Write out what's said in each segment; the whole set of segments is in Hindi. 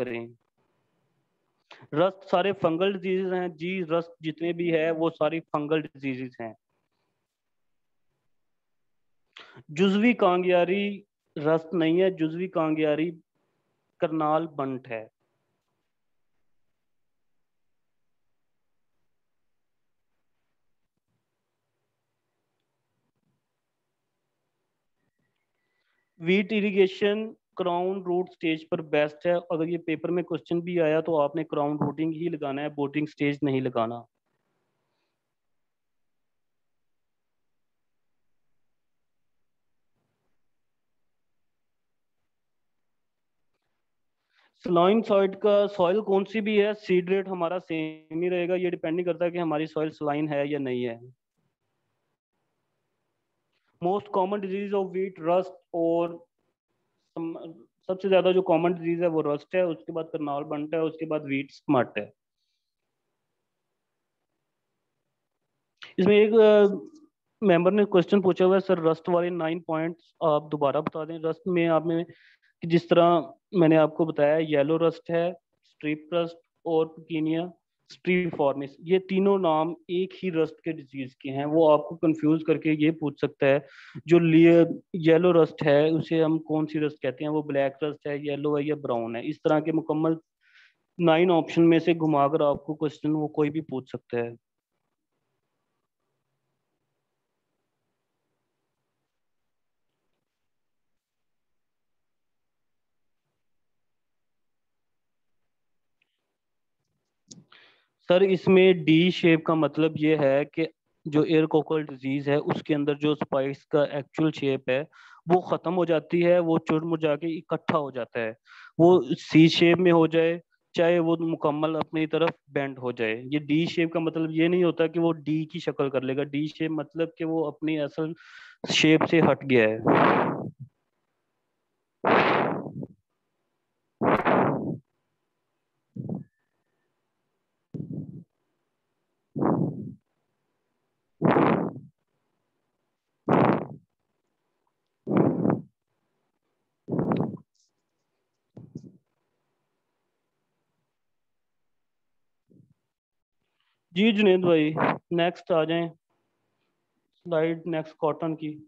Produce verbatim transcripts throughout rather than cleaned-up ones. करें, रस्ट सारे फंगल डिजीज हैं जी, रस्ट जितने भी है वो सारी फंगल डिजीजेस हैं। जुजवी कांगियारी रस्ट नहीं है, जुजवी कांगियारी करनाल बंट है। Wheat irrigation crown root stage पर बेस्ट है, अगर ये पेपर में क्वेश्चन भी आया तो आपने क्राउन रूटिंग ही लगाना है, बोटिंग स्टेज नहीं लगाना। सलाइन सॉइल का सॉइल कौन सी भी है, सीड रेट हमारा सेम ही रहेगा, ये डिपेंड नहीं करता कि हमारी सॉइल सलाइन है या नहीं है। Most common disease of wheat rust, और सबसे ज्यादा जो कॉमन डिजीज है वो रस्ट है, उसके बाद करनाल बंट है, उसके बाद वीट स्मट है। इसमें एक मेंबर ने क्वेश्चन पूछा हुआ है सर रस्ट वाले नाइन पॉइंट्स आप दोबारा बता दें। रस्ट में आपने जिस तरह मैंने आपको बताया येलो रस्ट है, स्ट्रिप रस्ट और पेक्टिनिया स्ट्रीफॉर्मिस, ये तीनों नाम एक ही रस्ट के डिजीज के हैं। वो आपको कंफ्यूज करके ये पूछ सकता है जो येलो रस्ट है उसे हम कौन सी रस्ट कहते हैं, वो ब्लैक रस्ट है, येलो है या ब्राउन है। इस तरह के मुकम्मल नाइन ऑप्शन में से घुमाकर आपको क्वेश्चन वो कोई भी पूछ सकता है। सर इसमें डी शेप का मतलब ये है कि जो एयर कोकल डिजीज है उसके अंदर जो स्पाइक्स का एक्चुअल शेप है वो खत्म हो जाती है, वो चुरमुर जाके इकट्ठा हो जाता है, वो सी शेप में हो जाए चाहे वो मुकम्मल अपनी तरफ बेंड हो जाए। ये डी शेप का मतलब ये नहीं होता कि वो डी की शक्ल कर लेगा, डी शेप मतलब कि वो अपनी असल शेप से हट गया है। जी जुनेद भाई नेक्स्ट आ जाएं स्लाइड नेक्स्ट कॉटन की।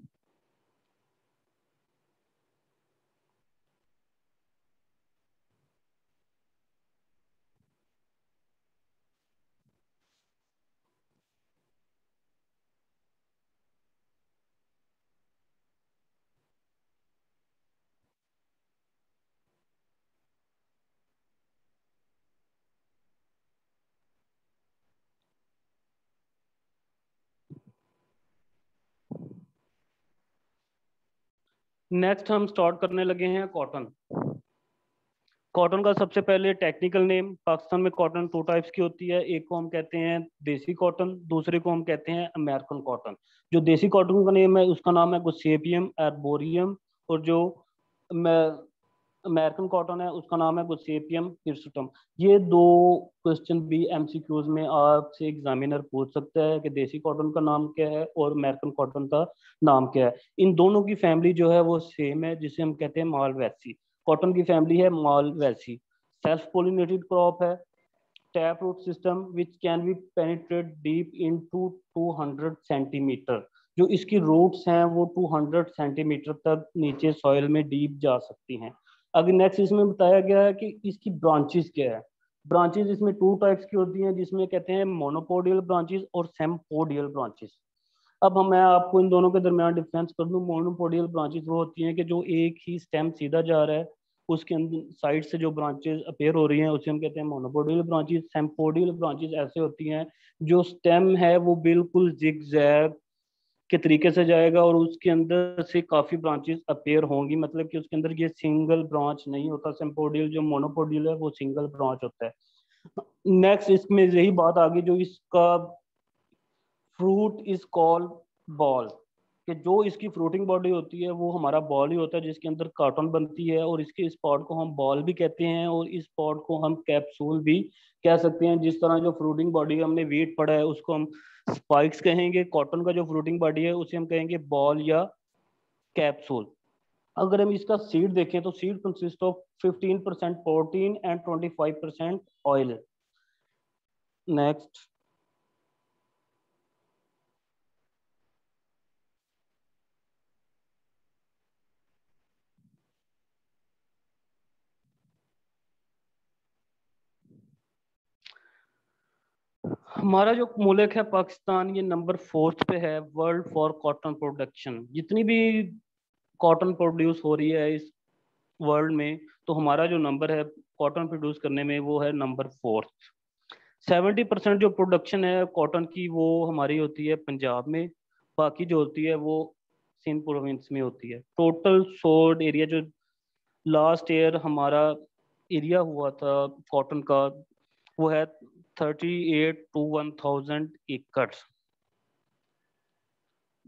नेक्स्ट हम स्टार्ट करने लगे हैं कॉटन। कॉटन का सबसे पहले टेक्निकल नेम, पाकिस्तान में कॉटन टू टाइप्स की होती है, एक को हम कहते हैं देसी कॉटन, दूसरे को हम कहते हैं अमेरिकन कॉटन। जो देसी कॉटन का नेम है उसका नाम है गोसेपियम आर्बोरियम, और जो अमेरिकन कॉटन है उसका नाम है गोसेपियम हिर्सुटम। ये दो क्वेश्चन भी एमसीक्यूज में आपसे एग्जामिनर पूछ सकता है कि देसी कॉटन का नाम क्या है और अमेरिकन कॉटन का नाम क्या है। इन दोनों की फैमिली जो है वो सेम है, जिसे हम कहते हैं मालवैसी। कॉटन की फैमिली है मालवैसी। सेल्फ पोलिनेटेड क्रॉप है। Tap root system which can be penetrate deep in to two hundred centimeter, जो इसकी रूट्स हैं वो टू हंड्रेड सेंटीमीटर तक नीचे सॉइल में डीप जा सकती हैं। अगर नेक्स्ट इसमें बताया गया है कि इसकी ब्रांचेस क्या है। ब्रांचेस इसमें टू टाइप्स की होती हैं, जिसमें कहते हैं मोनोपोडियल ब्रांचेस और सेम्पोडियल ब्रांचेस। अब हम मैं आपको इन दोनों के दरमियान डिफरेंस कर दूं। मोनोपोडियल ब्रांचेस वो होती हैं कि जो एक ही स्टेम सीधा जा रहा है, उसके अंदर साइड से जो ब्रांचेस अपेयर हो रही हैं उसे हम कहते हैं मोनोपोडियल ब्रांचेस। सेम्पोडियल ब्रांचेस ऐसे होती हैं जो स्टेम है वो बिल्कुल जिग-जैग के तरीके से जाएगा और उसके अंदर से काफी ब्रांचेस अपेयर होंगी, मतलब कि उसके अंदर ये सिंगल ब्रांच नहीं होता। सेम्पोडियल जो मोनोपोडियल है वो सिंगल ब्रांच होता है। नेक्स्ट इसमें यही बात आ गई जो इसका फ्रूट इज कॉल्ड बॉल, कि जो इसकी फ्रूटिंग बॉडी होती है वो हमारा बॉल ही होता है, जिसके अंदर कार्टन बनती है, और इसके इस पॉड को हम बॉल भी कहते हैं और इस पॉड को हम कैप्सूल भी कह सकते हैं। जिस तरह जो फ्रूटिंग बॉडी हमने वीट पड़ा है उसको हम स्पाइक्स कहेंगे, कॉटन का जो फ्रूटिंग बॉडी है उसे हम कहेंगे बॉल या कैप्सूल। अगर हम इसका सीड देखें तो सीड कंसिस्ट ऑफ पंद्रह परसेंट प्रोटीन एंड पच्चीस परसेंट ऑयल। नेक्स्ट, हमारा जो मुल्क है पाकिस्तान, ये नंबर फोर्थ पे है वर्ल्ड फॉर कॉटन प्रोडक्शन। जितनी भी कॉटन प्रोड्यूस हो रही है इस वर्ल्ड में, तो हमारा जो नंबर है कॉटन प्रोड्यूस करने में वो है नंबर फोर्थ। सेवेंटी परसेंट जो प्रोडक्शन है कॉटन की वो हमारी होती है पंजाब में, बाकी जो होती है वो सिंध प्रोविंस में होती है। टोटल सोल्ड एरिया जो लास्ट ईयर हमारा एरिया हुआ था कॉटन का वो है thirty eight two one thousand एकड़।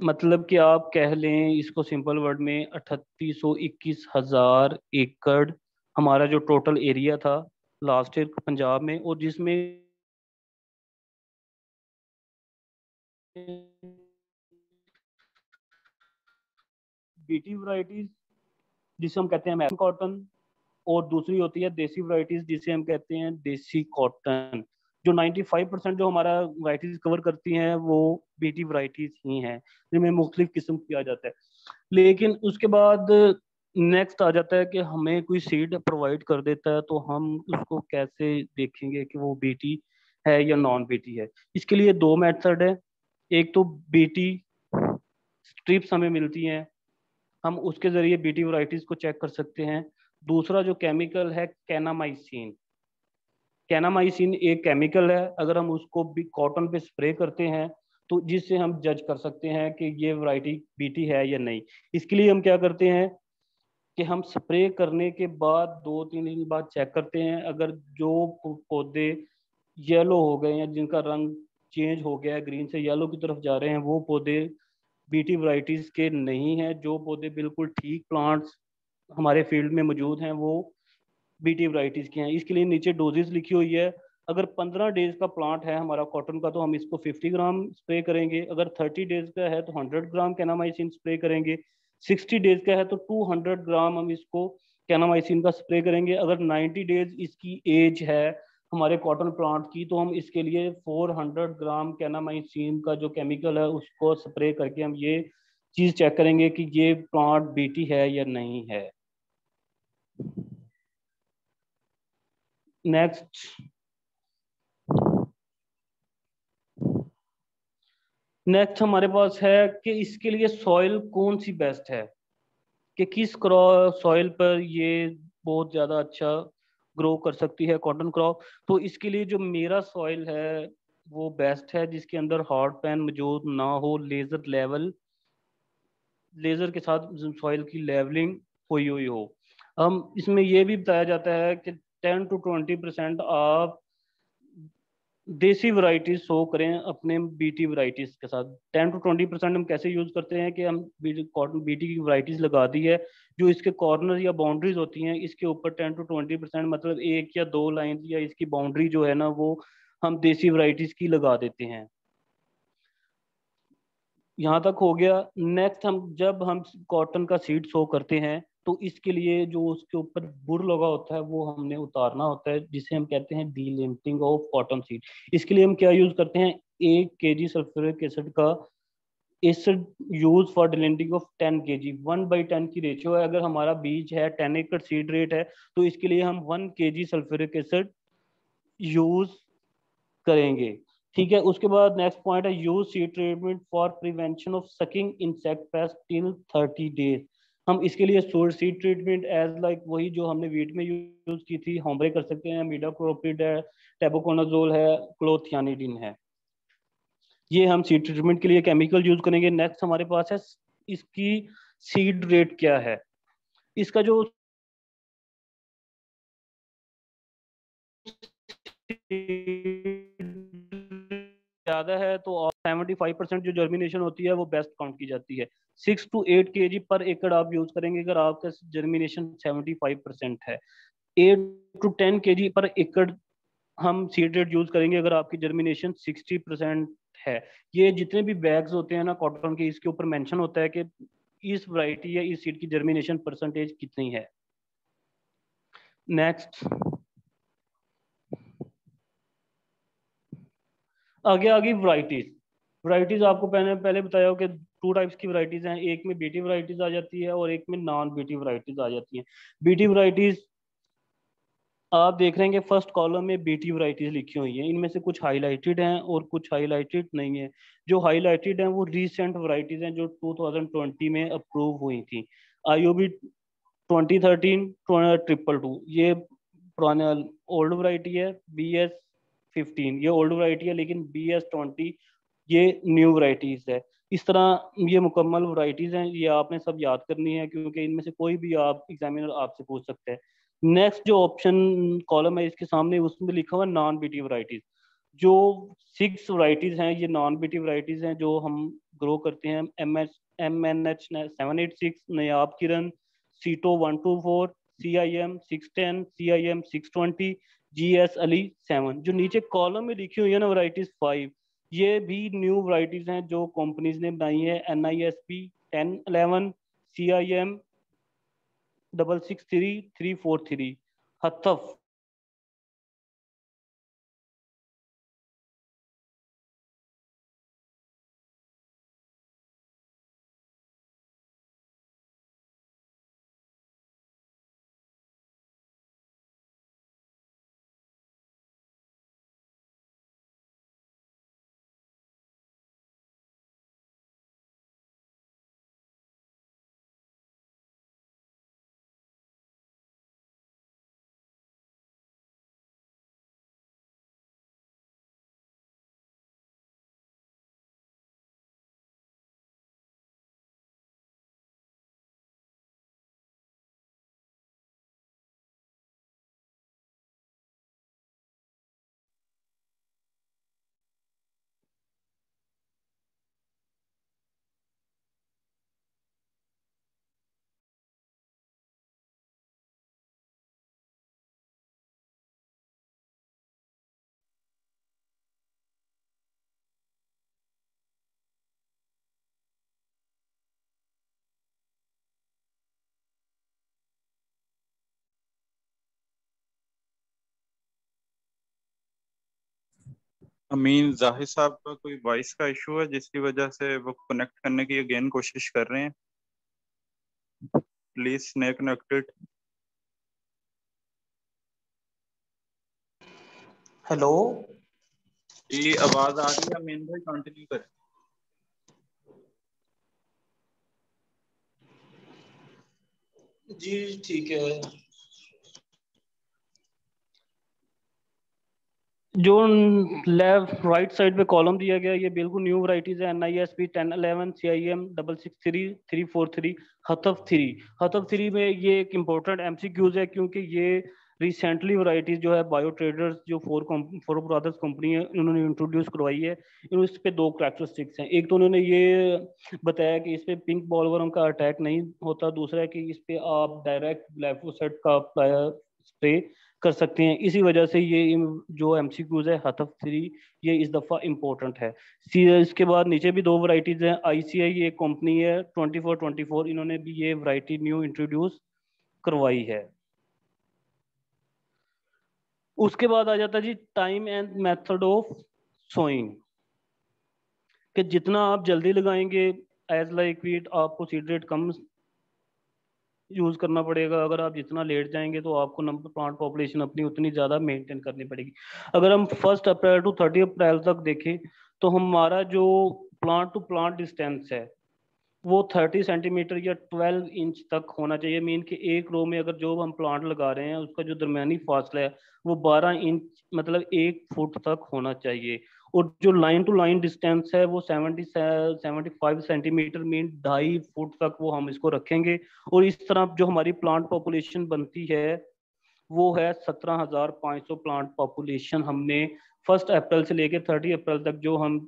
मतलब कि आप कह लें इसको सिंपल वर्ड में अठतीस सौ इक्कीस हजार एकड़ हमारा जो टोटल एरिया था लास्ट ईयर पंजाब में, और जिसमें बीटी वराइटीज जिसे हम कहते हैं अमेरिकन कॉटन, और दूसरी होती है देसी वराइटीज जिसे हम कहते हैं देसी कॉटन। जो पचानवे परसेंट जो हमारा वराइटीज कवर करती हैं वो बीटी वराइटीज ही हैं जिनमें मुख्तलिफ किस्म की आ जाता है। लेकिन उसके बाद नेक्स्ट आ जाता है कि हमें कोई सीड प्रोवाइड कर देता है तो हम उसको कैसे देखेंगे कि वो बीटी है या नॉन बीटी है। इसके लिए दो मेथड है, एक तो बीटी स्ट्रिप्स हमें मिलती हैं, हम उसके जरिए बीटी वराइटीज को चेक कर सकते हैं। दूसरा जो केमिकल है कैनामाइसिन, कैनामाइसिन एक केमिकल है, अगर हम उसको भी कॉटन पे स्प्रे करते हैं तो जिससे हम जज कर सकते हैं कि ये वैरायटी बीटी है या नहीं। इसके लिए हम क्या करते हैं कि हम स्प्रे करने के बाद दो तीन दिन बाद चेक करते हैं, अगर जो पौधे येलो हो गए या जिनका रंग चेंज हो गया है ग्रीन से येलो की तरफ जा रहे हैं वो पौधे बीटी वैरायटीज के नहीं हैं। जो पौधे बिल्कुल ठीक प्लांट्स हमारे फील्ड में मौजूद हैं वो बीटी वराइटीज के हैं। इसके लिए नीचे डोजेस लिखी हुई है, अगर पंद्रह डेज का प्लांट है हमारा कॉटन का तो हम इसको पचास ग्राम स्प्रे करेंगे, अगर तीस डेज का है तो सौ ग्राम कैनामाइसिन स्प्रे करेंगे, साठ डेज का है तो दो सौ ग्राम हम इसको कैनामाइसिन का स्प्रे करेंगे। अगर नब्बे डेज इसकी एज है हमारे कॉटन प्लांट की तो हम इसके लिए चार सौ ग्राम कैनामाइसिन का जो केमिकल है उसको स्प्रे करके हम ये चीज़ चेक करेंगे कि ये प्लांट बीटी है या नहीं है। नेक्स्ट नेक्स्ट हमारे पास है कि इसके लिए सॉइल कौन सी बेस्ट है, कि किस क्रॉप सॉइल पर ये बहुत ज़्यादा अच्छा ग्रो कर सकती है कॉटन क्रॉप। तो इसके लिए जो मेरा सॉइल है वो बेस्ट है जिसके अंदर हार्ड पैन मौजूद ना हो, लेज़र लेवल लेज़र के साथ सॉइल की लेवलिंग हुई हुई हो। हम इसमें यह भी बताया जाता है कि टेन टू ट्वेंटी परसेंट आप देसी वराइटीज शो करें अपने बीटी वराइटीज के साथ। टेन टू ट्वेंटी परसेंट हम कैसे यूज करते हैं कि हम कॉटन बीटी की वराइटीज लगा दी है, जो इसके कॉर्नर या बाउंड्रीज होती हैं इसके ऊपर टेन टू ट्वेंटी परसेंट मतलब एक या दो लाइन या इसकी बाउंड्री जो है ना वो हम देसी वराइटीज की लगा देते हैं। यहाँ तक हो गया। नेक्स्ट, हम जब हम कॉटन का सीड शो करते हैं तो इसके लिए जो उसके ऊपर बुर लगा होता है वो हमने उतारना होता है जिसे हम कहते हैं डीलिंटिंग ऑफ कॉटन सीड। इसके लिए हम क्या यूज करते हैं, एक केजी सल्फ्यूरिक एसिड का acid use for delinting of ten KG, one by ten की रेशियो है। अगर हमारा बीज है टेन एकड़ सीड रेट है तो इसके लिए हम one KG sulphuric acid use करेंगे, ठीक है। उसके बाद नेक्स्ट पॉइंट है use seed treatment for prevention of sucking insect pest till thirty days. हम इसके लिए सोर सीड ट्रीटमेंट एज लाइक वही जो हमने वीट में यूज की थी होमब्रे कर सकते हैं, मिडाक्लोप्रिड है, टेबोकोनाजोल है, क्लोथियानिडीन है, ये हम सीड ट्रीटमेंट के लिए केमिकल यूज करेंगे। नेक्स्ट हमारे पास है इसकी सीड रेट क्या है, इसका जो ज्यादा है तो पचहत्तर परसेंट जो जर्मिनेशन होती है वो बेस्ट काउंट की जाती है। सिक्स टू एट केजी पर एकड़ आप यूज करेंगे अगर आपका जर्मिनेशन पचहत्तर परसेंट है। एट टू टेन केजी पर एकड़ हम सीड रेट यूज करेंगे अगर आपकी जर्मिनेशन साठ परसेंट है। ये जितने भी बैग्स होते हैं ना कॉटन के इसके ऊपर मेंशन होता है कि इस वैरायटी या इस सीड की जर्मिनेशन परसेंटेज कितनी है। नेक्स्ट आगे आगे वैरायटीज वैरायटीज आपको पहले पहले बताया हो कि टू टाइप्स की वैरायटीज हैं, एक में बीटी वैरायटीज आ जाती है और एक में नॉन बीटी वैरायटीज आ जाती हैं। बीटी वैरायटीज आप देख रहे हैं कि फर्स्ट कॉलम में बीटी वैरायटीज लिखी हुई हैं, इनमें से कुछ हाईलाइटेड हैं और कुछ हाईलाइटेड नहीं है। जो हाईलाइटेड हैं वो रीसेंट वैरायटीज हैं जो टू थाउजेंड ट्वेंटी में अप्रूव हुई थी। IOB twenty thirteen triple two ये पुराना ओल्ड वैरायटी है, बीएस फिफ्टीन ये ओल्ड वैरायटी है, लेकिन बीएस ट्वेंटी ये न्यू वैरायटीज है। इस तरह ये मुकम्मल वैरायटीज हैं, ये आपने सब याद करनी है क्योंकि इनमें से कोई भी आप एग्जामिनर आपसे पूछ सकते हैं। नेक्स्ट जो ऑप्शन कॉलम है इसके सामने उसमें लिखा हुआ नॉन बीटी वैरायटीज, जो सिक्स वैरायटीज हैं ये नॉन बीटी वैरायटीज हैं जो हम ग्रो करते हैं। M H M N H seven eight six Nayab Kiran, cyto one two four, C I M six ten, C I M six twenty, G S Ali seven. जो नीचे कॉलम में लिखी हुई है ना वैरायटीज फाइव, ये भी न्यू वैरायटीज हैं जो कंपनीज ने बनाई है। N I S P ten eleven, C I M double six three three four three Hataf Amin Zahir sahab का कोई वॉइस का इशू है जिसकी वजह से वो कनेक्ट करने की अगेन कोशिश कर रहे हैं, प्लीज स्टे कनेक्टेड। हेलो जी, आवाज आ रही है अमीन भाई, कंटिन्यू करें। जी ठीक है, जो लेफ्ट राइट साइड पे कॉलम दिया गया ये बिल्कुल न्यू वैरायटीज है। N I S P ten eleven C I M double six three three four three Hataf three Hataf three में ये एक इम्पोर्टेंट एम सी क्यूज है क्योंकि ये रिसेंटली वैरायटीज जो है बायो ट्रेडर्स जो फोर फोर ब्रदर्स कंपनी है उन्होंने इंट्रोड्यूस करवाई है। इस पे दो करैक्टरिस्टिक्स हैं, एक तो उन्होंने ये बताया कि इस पे पिंक बॉलवर्म का अटैक नहीं होता, दूसरा है कि इस पे आप डायरेक्ट ग्लाइफोसेट का स्प्रे कर सकते हैं। इसी वजह से ये जो एमसीक्यूज है हथफ थ्री ये इस दफा इम्पोर्टेंट है। इसके बाद नीचे भी दो वैरायटीज हैं, आईसीआई ये कंपनी है ट्वेंटी फोर ट्वेंटी फोर, इन्होंने भी ये वैरायटी न्यू इंट्रोड्यूस करवाई है। उसके बाद आ जाता है जी time and method of sowing, कि जितना आप जल्दी लगाएंगे एज लाइक्विड आपको सीड रेट कम यूज करना पड़ेगा। अगर आप जितना लेट जाएंगे तो आपको नंबर प्लांट पॉपुलेशन अपनी उतनी ज्यादा मेंटेन करनी पड़ेगी। अगर हम first April to thirty April तक देखें तो हमारा जो प्लांट टू प्लांट डिस्टेंस है वो तीस सेंटीमीटर या बारह इंच तक होना चाहिए। मीन कि एक रो में अगर जो हम प्लांट लगा रहे हैं उसका जो दरमियानी फासला है वो बारह इंच मतलब एक फुट तक होना चाहिए, और जो लाइन टू लाइन डिस्टेंस है वो seventy seventy five centimeter mean ढाई फुट तक वो हम इसको रखेंगे। और इस तरह जो हमारी प्लांट पॉपुलेशन बनती है वो है सत्रह हज़ार पाँच सौ प्लांट पॉपुलेशन। हमने फर्स्ट अप्रैल से लेकर तीस अप्रैल तक जो हम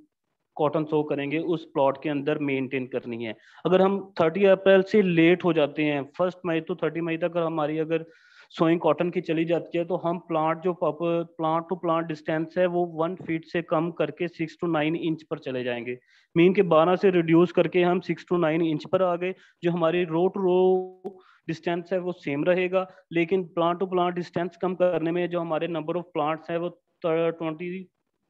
कॉटन सो करेंगे उस प्लॉट के अंदर मेंटेन करनी है। अगर हम तीस अप्रैल से लेट हो जाते हैं फर्स्ट मई तो तीस मई तक हमारी अगर सोइंग कॉटन की चली जाती है तो हम प्लांट जो प्लांट टू प्लांट डिस्टेंस है वो वन फीट से कम करके सिक्स टू नाइन इंच पर चले जाएंगे। मीन के बारह से रिड्यूस करके हम सिक्स टू नाइन इंच पर आ गए। जो हमारी रो टू रो डिस्टेंस है वो सेम रहेगा, लेकिन प्लांट टू प्लांट डिस्टेंस कम करने में जो हमारे नंबर ऑफ प्लांट्स हैं वो ट्वेंटी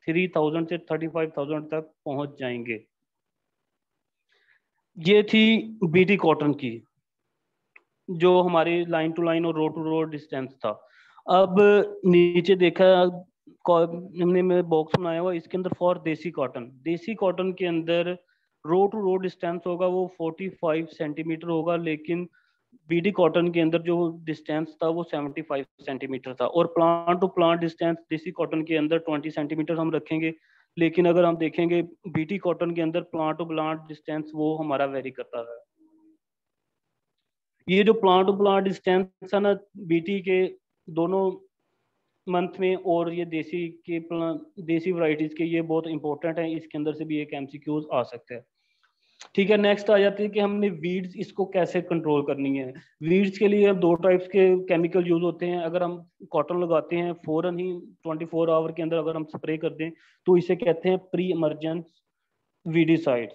थ्री थाउजेंड से थर्टी फाइव थाउजेंड तक पहुंच जाएंगे। ये थी बीटी कॉटन की जो हमारी लाइन टू लाइन और रोड टू रोड डिस्टेंस था। अब नीचे देखा हमने में बॉक्स बनाया हुआ, इसके अंदर फॉर देसी कॉटन। देसी कॉटन के अंदर रोड टू रोड डिस्टेंस होगा वो पैंतालीस सेंटीमीटर होगा, लेकिन बीडी कॉटन के अंदर जो डिस्टेंस था वो पचहत्तर सेंटीमीटर था। और प्लांट टू प्लांट डिस्टेंस देसी कॉटन के अंदर बीस सेंटीमीटर हम रखेंगे, लेकिन अगर हम देखेंगे बीटी कॉटन के अंदर प्लांट टू प्लांट डिस्टेंस वो हमारा वेरी करता है। ये जो प्लांट टू प्लांट डिस्टेंस है ना, बीटी के दोनों मंथ में और ये देसी के देसी वैरायटीज के, ये बहुत इंपॉर्टेंट है। इसके अंदर से भी एक एमसीक्यूज आ सकते हैं। ठीक है, नेक्स्ट आ जाती है कि हमने वीड्स इसको कैसे कंट्रोल करनी है। वीड्स के लिए दो टाइप्स के केमिकल यूज होते हैं। अगर हम कॉटन लगाते हैं फौरन ही चौबीस आवर के अंदर अगर हम स्प्रे कर दें तो इसे कहते हैं प्री इमरजेंस वीडीसाइड।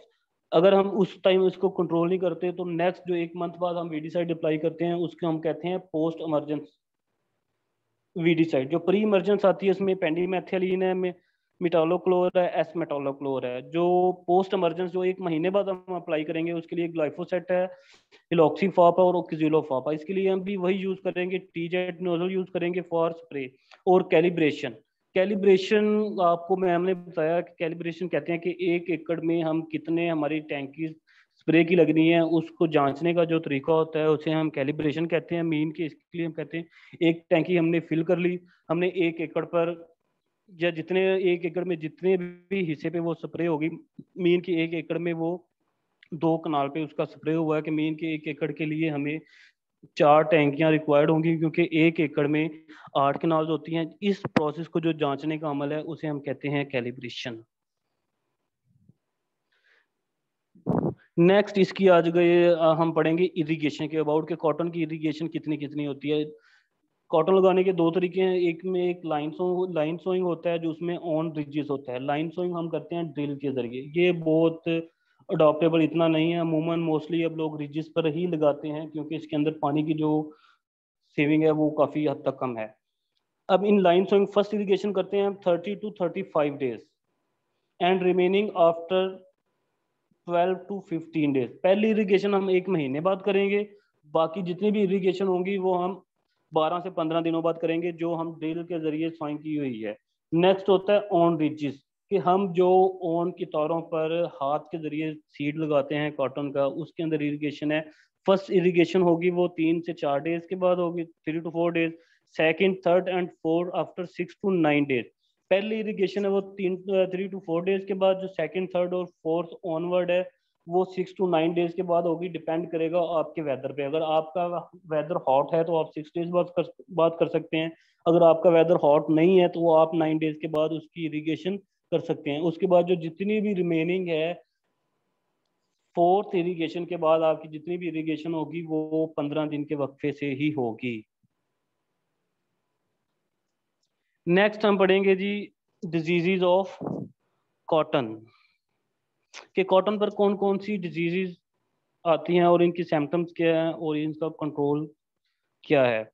अगर हम उस टाइम इसको कंट्रोल नहीं करते तो नेक्स्ट जो एक मंथ बाद हम वीडीसाइड अप्लाई करते हैं उसको हम कहते हैं पोस्ट इमरजेंस वीडीसाइड। जो प्री इमरजेंस आती है इसमें पेंडीमेथिलीन है, मिटालोक्लोर है, एस मेटालोक्लोर है। जो पोस्ट इमरजेंस जो एक महीने बाद हम अप्लाई करेंगे उसके लिए ग्लाइफोसेट है, इलोक्सीफॉप है और ओक्सिलोफॉप है। इसके लिए हम भी वही यूज करेंगे, टीजेट नोजल यूज करेंगे फॉर स्प्रे। और कैलिब्रेशन, कैलिब्रेशन आपको मैम ने बताया कि कैलिब्रेशन कहते हैं कि एक एकड़ में हम कितने हमारी टैंकी स्प्रे की लगनी है उसको जांचने का जो तरीका होता है उसे हम कैलिब्रेशन कहते हैं। मीन के इसके लिए हम कहते हैं एक टैंकी हमने फिल कर ली, हमने एक एकड़ पर या जितने एक एकड़ में जितने भी हिस्से पे वो स्प्रे होगी, मीन की एक एकड़ में वो दो कनाल पे उसका स्प्रे हुआ है कि मीन के एक एकड़ के लिए हमें चार टैंकियां रिक्वायर्ड होंगी क्योंकि एक एकड़ में आठ कनाल होती हैं। इस प्रोसेस को जो जांचने का अमल है उसे हम कहते हैं कैलिब्रेशन। नेक्स्ट इसकी आज गए हम पढ़ेंगे इरिगेशन के अबाउट के कॉटन की इरिगेशन कितनी कितनी होती है। कॉटन लगाने के दो तरीके हैं, एक में एक लाइन सोइंग लाइन सोइंग होता है जो उसमें ऑन रिजेस होता है। लाइन सोइंग हम करते हैं ड्रिल के जरिए, ये बहुत अडॉप्टेबल इतना नहीं है, अमूमन मोस्टली अब लोग रिजेस पर ही लगाते हैं क्योंकि इसके अंदर पानी की जो सेविंग है वो काफ़ी हद तक कम है। अब in line sowing first irrigation करते हैं हम thirty to thirty five days and remaining after twelve to fifteen days. पहली इरीगेशन हम एक महीने बाद करेंगे, बाकी जितनी भी इरीगेशन होंगी वो हम बारह से पंद्रह दिनों बाद करेंगे जो हम ड्रिल के जरिए सोइंग की हुई है। नेक्स्ट होता है ऑन रिजिस, कि हम जो ऑन की तारों पर हाथ के जरिए सीड लगाते हैं कॉटन का, उसके अंदर इरिगेशन है। फर्स्ट इरिगेशन होगी वो तीन से चार डेज के बाद होगी, three to four days. Second, third and fourth after six to nine days. पहली इरिगेशन है वो तीन थ्री टू फोर डेज के बाद, जो सेकंड, थर्ड और फोर्थ ऑनवर्ड है वो सिक्स टू नाइन डेज के बाद होगी। डिपेंड करेगा आपके वेदर पे, अगर आपका वेदर हॉट है तो आप सिक्स डेज बाद कर बात कर सकते हैं, अगर आपका वेदर हॉट नहीं है तो आप नाइन डेज के बाद उसकी इरिगेशन कर सकते हैं। उसके बाद जो जितनी भी रिमेनिंग है फोर्थ इरिगेशन के बाद आपकी जितनी भी इरिगेशन होगी वो पंद्रह दिन के वक्फे से ही होगी। नेक्स्ट हम पढ़ेंगे जी डिजीजेज ऑफ कॉटन, कि कॉटन पर कौन कौन सी डिजीजेज आती हैं और इनकी सिम्टम्स क्या हैं और इनका कंट्रोल क्या है।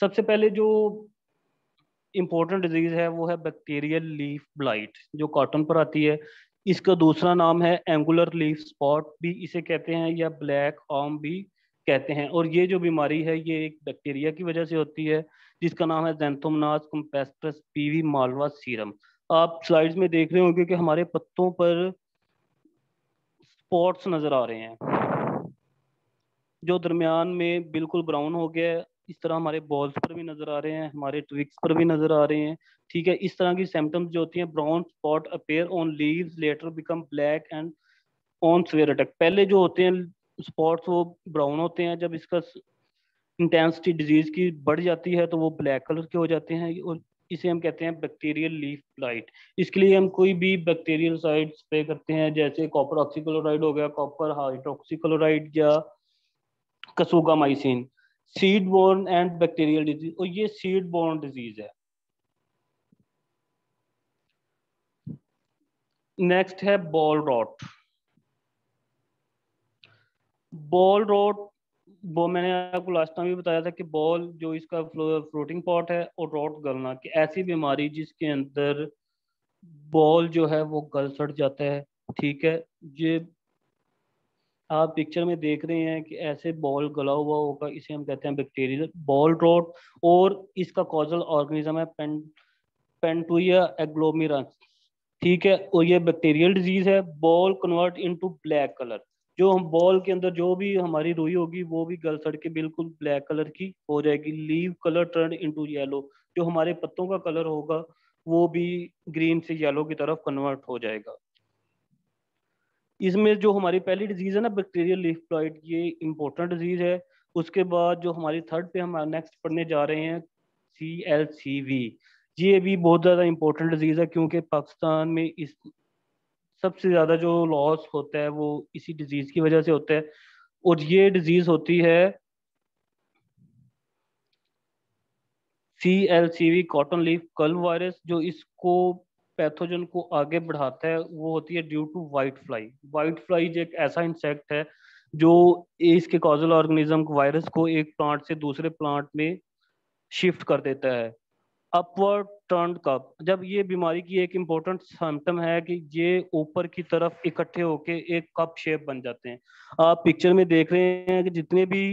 सबसे पहले जो इम्पोर्टेंट डिजीज है वो है बैक्टीरियल लीफ ब्लाइट जो कॉटन पर आती है। इसका दूसरा नाम है एंगुलर लीफ स्पॉट भी इसे कहते हैं, या ब्लैक आर्म भी कहते हैं। और ये जो बीमारी है ये एक बैक्टीरिया की वजह से होती है जिसका नाम है ज़ैंथोमोनास कैम्पेस्ट्रिस पीवी मालवासीरम। आप स्लाइड्स में देख रहे होंगे कि हमारे पत्तों पर स्पॉट्स नजर आ रहे हैं जो दरमियान में बिल्कुल ब्राउन हो गया है। इस तरह हमारे बॉल्स पर भी नजर आ रहे हैं, हमारे ट्विक्स पर भी नजर आ रहे हैं। ठीक है, इस तरह की सिम्टम्स जो होती हैं, brown spot appear on leaves later become black and on swear attack. पहले जो होते हैं स्पॉट्स वो ब्राउन होते हैं, जब इसका इंटेंसिटी डिजीज की बढ़ जाती है तो वो ब्लैक कलर के हो जाते हैं और इसे हम कहते हैं बैक्टीरियल लीफ ब्लाइट। इसके लिए हम कोई भी बैक्टीरियल साइड स्प्रे करते हैं, जैसे कॉपर ऑक्सीक्लोराइड हो गया, कॉपर हाइड्रोक्सीक्लोराइड या kasugamycin. Seed borne and bacterial disease, और ये सीड बोर्न डिजीज है। नेक्स्ट है बॉल रॉट। बॉल रॉट वो मैंने आपको लास्ट टाइम भी बताया था कि बॉल जो इसका फ्लोटिंग पॉट है और रॉट गलना, कि ऐसी बीमारी जिसके अंदर बॉल जो है वो गल सड़ जाता है। ठीक है, ये आप पिक्चर में देख रहे हैं कि ऐसे बॉल गला हुआ होगा, इसे हम कहते हैं बैक्टीरियल बॉल रॉट, और इसका कॉजल ऑर्गेनिज्म है पें, पेंटुया एग्लोमेरांस। ठीक है, और ये बैक्टीरियल डिजीज है। Boll convert into black colour, जो हम बॉल के अंदर जो भी हमारी रुई होगी वो भी गल सड़ के बिल्कुल ब्लैक कलर की हो जाएगी। Leave colour turn into yellow, जो हमारे पत्तों का कलर होगा वो भी ग्रीन से येलो की तरफ कन्वर्ट हो जाएगा। इसमें जो हमारी पहली डिजीज है ना बैक्टीरियल लीफ ब्लाइट, ये इंपॉर्टेंट डिजीज है। उसके बाद जो हमारी थर्ड पे हम नेक्स्ट पढ़ने जा रहे हैं सी एल सी वी, ये भी बहुत ज़्यादा इम्पोर्टेंट डिजीज़ है, क्योंकि पाकिस्तान में इस सबसे ज़्यादा जो लॉस होता है वो इसी डिजीज़ की वजह से होता है। और ये डिजीज़ होती है C L C V cotton leaf curl virus, जो इसको पैथोजन को आगे बढ़ाता है वो होती है due to white fly. White fly एक ऐसा इंसेक्ट है जो इसके कॉजल ऑर्गेनिज्म वायरस को एक प्लांट से दूसरे प्लांट में शिफ्ट कर देता है। अपवर्ड टर्न कप, जब ये बीमारी की एक इम्पोर्टेंट सिम्पटम है कि ये ऊपर की तरफ इकट्ठे होके एक कप शेप बन जाते हैं। आप पिक्चर में देख रहे हैं कि जितने भी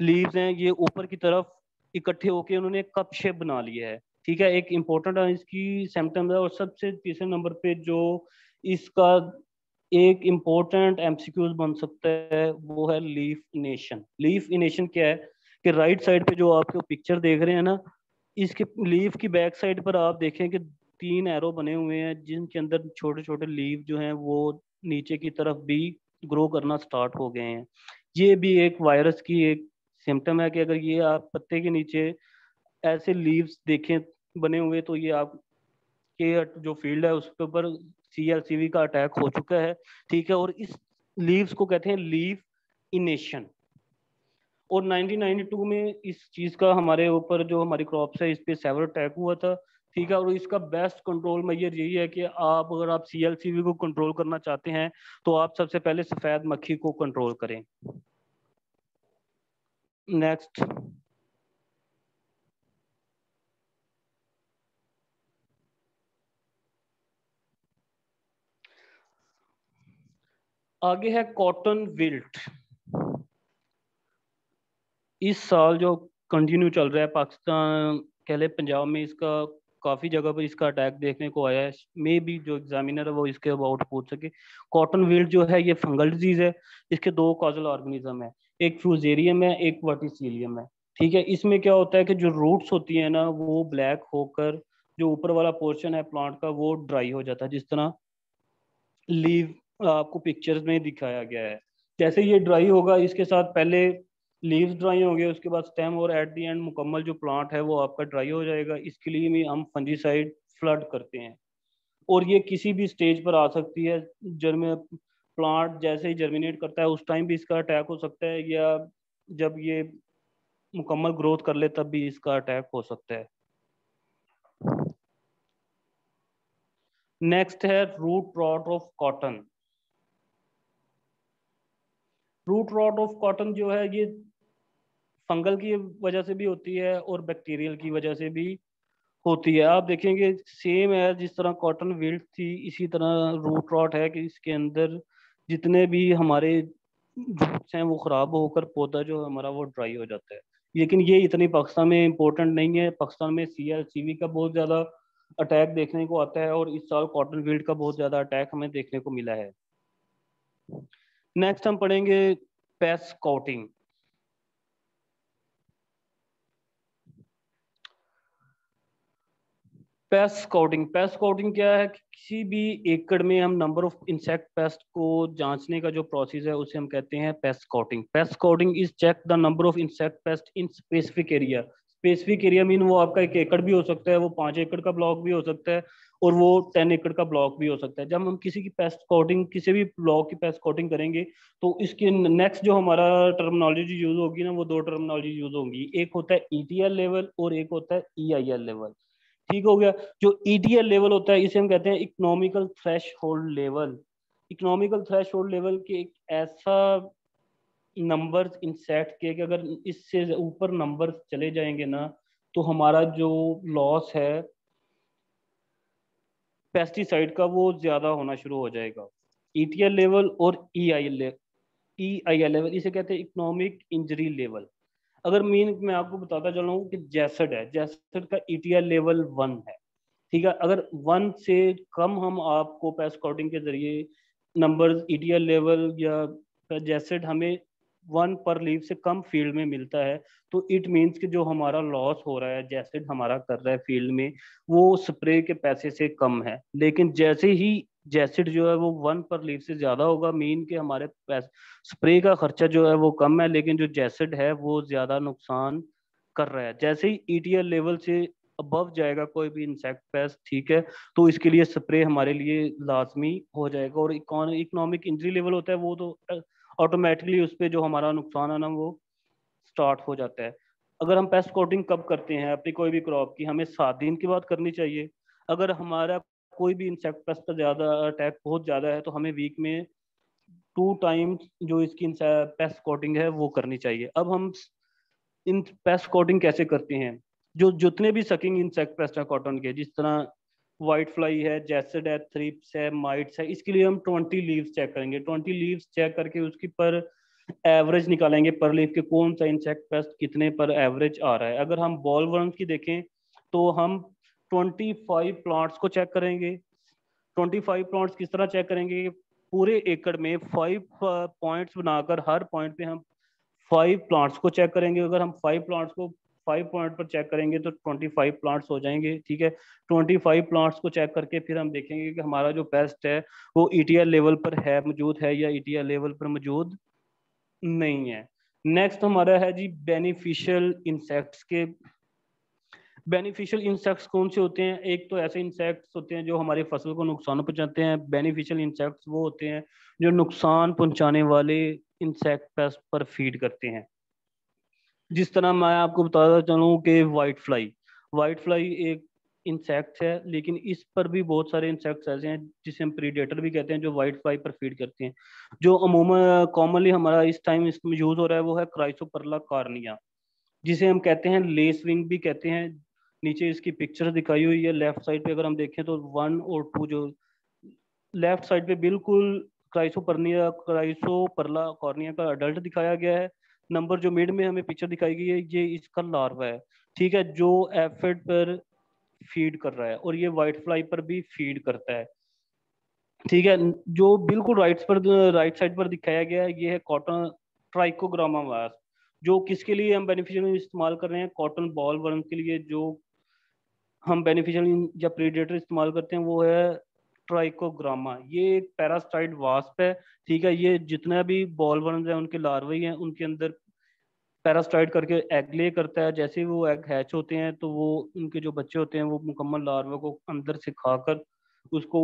लीव्स हैं ये ऊपर की तरफ इकट्ठे होके उन्होंने कप शेप बना लिया है। ठीक है, एक इम्पोर्टेंट इसकी सिम्पटम है। और सबसे तीसरे नंबर पे जो इसका एक इम्पोर्टेंट एमसीक्यूज बन सकता है वो है लीफ इनेशन। लीफ इनेशन क्या है कि राइट साइड पे जो आपके पिक्चर देख रहे हैं ना, इसके लीफ की बैक साइड पर आप देखें कि तीन एरो बने हुए हैं जिनके अंदर छोटे छोटे लीफ जो हैं वो नीचे की तरफ भी ग्रो करना स्टार्ट हो गए हैं। ये भी एक वायरस की एक सिम्पटम है कि अगर ये आप पत्ते के नीचे ऐसे लीव्स देखें बने हुए तो ये आप के जो फील्ड है उसके ऊपर सी एल सी वी का अटैक हो चुका है। ठीक है, और इस लीव्स को कहते हैं लीफ इनेशन। और नाइनटीन नाइंटी टू में इस चीज़ का हमारे ऊपर जो हमारी क्रॉप्स है इस पर सेवर अटैक हुआ था। ठीक है, और इसका बेस्ट कंट्रोल मेजर यही है कि आप अगर आप सी एल सी वी को कंट्रोल करना चाहते हैं तो आप सबसे पहले सफ़ेद मक्खी को कंट्रोल करें। नेक्स्ट आगे है कॉटन विल्ट। इस साल जो कंटिन्यू चल रहा है पाकिस्तान कह ले पंजाब में, इसका काफ़ी जगह पर इसका अटैक देखने को आया है। मे भी जो एग्जामिनर है वो इसके अबाउट पूछ सके। कॉटन विल्ट जो है ये फंगल डिजीज़ है। इसके दो कॉजल ऑर्गेनिज्म है, एक फ्यूजेरियम है, एक वर्टिसिलियम है। ठीक है, इसमें क्या होता है कि जो रूट्स होती है ना वो ब्लैक होकर जो ऊपर वाला पोर्शन है प्लांट का वो ड्राई हो जाता है, जिस तरह लीव आपको पिक्चर्स में दिखाया गया है। जैसे ये ड्राई होगा इसके साथ पहले लीव्स ड्राई होंगे, उसके बाद स्टेम, और एट दी एंड मुकम्मल जो प्लांट है वो आपका ड्राई हो जाएगा। इसके लिए भी हम फंजीसाइड फ्लड करते हैं, और ये किसी भी स्टेज पर आ सकती है। जर्म प्लांट जैसे ही जर्मिनेट करता है उस टाइम भी इसका अटैक हो सकता है, या जब ये मुकम्मल ग्रोथ कर ले तब भी इसका अटैक हो सकता है। नेक्स्ट है root rot of cotton. Root rot of cotton जो है ये फंगल की वजह से भी होती है और बैक्टीरियल की वजह से भी होती है। आप देखेंगे सेम है, जिस तरह कॉटन विल्ट थी इसी तरह रूट रॉट है, कि इसके अंदर जितने भी हमारे रूट्स हैं वो ख़राब होकर पौधा जो हमारा वो ड्राई हो जाता है। लेकिन ये इतनी पाकिस्तान में इम्पोर्टेंट नहीं है। पाकिस्तान में सी एल सी वी का बहुत ज़्यादा अटैक देखने को आता है, और इस साल कॉटन विल्ट का बहुत ज़्यादा अटैक हमें देखने को मिला है। नेक्स्ट हम पढ़ेंगे pest scouting. Pest scouting pest scouting क्या है कि किसी भी एकड़ में हम नंबर ऑफ इंसेक्ट पेस्ट को जांचने का जो प्रोसेस है उसे हम कहते हैं pest scouting. Pest scouting is check the number of insect pest in specific area. Specific area mean वो आपका एक एकड़ भी हो सकता है, वो पांच एकड़ का ब्लॉक भी हो सकता है और वो टेन एकड़ का ब्लॉक भी हो सकता है। जब हम किसी की पेस्ट स्कॉटिंग, किसी भी ब्लॉक की पेस्ट स्कॉटिंग करेंगे तो इसके नेक्स्ट जो हमारा टर्मिनोलॉजी यूज होगी ना, वो दो टर्मिनोलॉजी यूज होगी, एक होता है ईटीएल लेवल और एक होता है ईआईएल लेवल। ठीक हो गया। जो ईटीएल लेवल होता है इसे हम कहते हैं economical threshold level. Economical threshold level के एक ऐसा नंबर्स इंसेट के कि अगर इससे ऊपर नंबर्स चले जाएंगे ना तो हमारा जो लॉस है पेस्टिसाइड का वो ज्यादा होना शुरू हो जाएगा। ईटीएल लेवल और ईआईएल ईआईएल लेवल इसे कहते हैं इकोनॉमिक इंजरी लेवल। अगर मीन मैं आपको बताता चल रहा हूँ कि जैसड है, जैसड का ईटीएल लेवल वन है। ठीक है, अगर वन से कम हम आपको पेस्ट स्कॉटिंग के जरिए नंबर्स ईटीएल लेवल या जैसड हमें वन पर लीफ से कम फील्ड में मिलता है तो इट मींस कि जो हमारा लॉस हो रहा है, जैसेड हमारा कर रहा है फील्ड में, वो स्प्रे के पैसे से कम है। लेकिन जैसे ही जैसेड जो है वो वन पर लीफ से ज्यादा होगा मीन के हमारे स्प्रे का खर्चा जो है वो कम है, लेकिन जो जैसेड है वो ज्यादा नुकसान कर रहा है। जैसे ही ईटीएल लेवल से अबव जाएगा कोई भी इंसेक्ट पेस्ट, ठीक है, तो इसके लिए स्प्रे हमारे लिए लाजमी हो जाएगा। और इकोनॉमिक इंजरी लेवल होता है वो तो ऑटोमेटिकली उस पर जो हमारा नुकसान है ना वो स्टार्ट हो जाता है। अगर हम पेस्ट स्कॉटिंग कब करते हैं अपनी कोई भी क्रॉप की, हमें सात दिन के बाद करनी चाहिए। अगर हमारा कोई भी इंसेक्ट पेस्ट का ज़्यादा अटैक बहुत ज़्यादा है तो हमें वीक में टू टाइम जो इसकी पेस्ट स्कॉटिंग है वो करनी चाहिए। अब हम इन पेस्ट स्कॉटिंग कैसे करते हैं? जो जितने भी सकिंग इंसेक्ट पेस्ट है कॉटन के, जिस तरह वाइट फ्लाई है, जैसिड है, थ्रिप्स है, माइट्स है, इसके लिए हम बीस लीव्स चेक करेंगे। बीस लीव्स चेक करके उसकी पर एवरेज निकालेंगे पर लीफ के कौन सा इंसेक्ट पेस्ट कितने पर एवरेज आ रहा है। अगर हम बॉलवर्म्स की देखें तो हम पच्चीस प्लांट्स को चेक करेंगे। पच्चीस प्लांट्स किस तरह चेक करेंगे? पूरे एकड़ में फाइव पॉइंट्स बनाकर हर पॉइंट पे हम फाइव प्लांट्स को चेक करेंगे। अगर हम फाइव प्लांट्स को फाइव पॉइंट पर चेक करेंगे तो पच्चीस प्लांट्स हो जाएंगे। ठीक है, पच्चीस प्लांट्स को चेक करके फिर हम देखेंगे कि हमारा जो पेस्ट है वो ईटीएल लेवल पर है मौजूद है या ईटीएल लेवल पर मौजूद नहीं है। नेक्स्ट हमारा है जी बेनिफिशियल इंसेक्ट्स के। बेनिफिशियल इंसेक्ट्स कौन से होते हैं? एक तो ऐसे इंसेक्ट्स होते हैं जो हमारी फसल को नुकसान पहुंचाते हैं। बेनिफिशियल इंसेक्ट्स वो होते हैं जो नुकसान पहुंचाने वाले इंसेक्ट पेस्ट पर फीड करते हैं। जिस तरह मैं आपको बताता चलूँ कि वाइट फ्लाई, वाइट फ्लाई एक इंसेक्ट है लेकिन इस पर भी बहुत सारे इंसेक्ट्स ऐसे हैं जिसे हम प्रीडेटर भी कहते हैं जो वाइट फ्लाई पर फीड करते हैं। जो अमूमन कॉमनली हमारा इस टाइम इसमें यूज हो रहा है वो है क्राइसोपरला कार्निया, जिसे हम कहते हैं लेस विंग भी कहते हैं। नीचे इसकी पिक्चर दिखाई हुई है। लेफ्ट साइड पे अगर हम देखें तो वन और टू, जो लेफ्ट साइड पे बिल्कुल क्राइसोपरनिया क्राइसोपरला कार्निया का अडल्ट दिखाया गया है। नंबर जो मिड में हमें पिक्चर दिखाई गई है ये इसका लार्वा है, ठीक है, जो एफिड पर फीड कर रहा है और ये वाइट फ्लाई पर भी फीड करता है। ठीक है, जो बिल्कुल राइट पर राइट साइड पर दिखाया गया है ये है कॉटन ट्राइकोग्रामा वास्प, जो किसके लिए हम बेनिफिशियल इस्तेमाल कर रहे हैं? कॉटन बॉल वर्म के लिए जो हम बेनिफिशियल या प्रीडेटर इस्तेमाल करते हैं वो है ट्राइकोग्रामा। ये एक पैरासाइट वास्प है, ठीक है, ये जितना भी बॉलवर्म्स हैं उनके लार्वा हैं, उनके अंदर पैरासाइट करके एग ले करता है। जैसे वो एग हैच होते हैं तो वो उनके जो बच्चे होते हैं वो मुकम्मल लार्वा को अंदर से खाकर उसको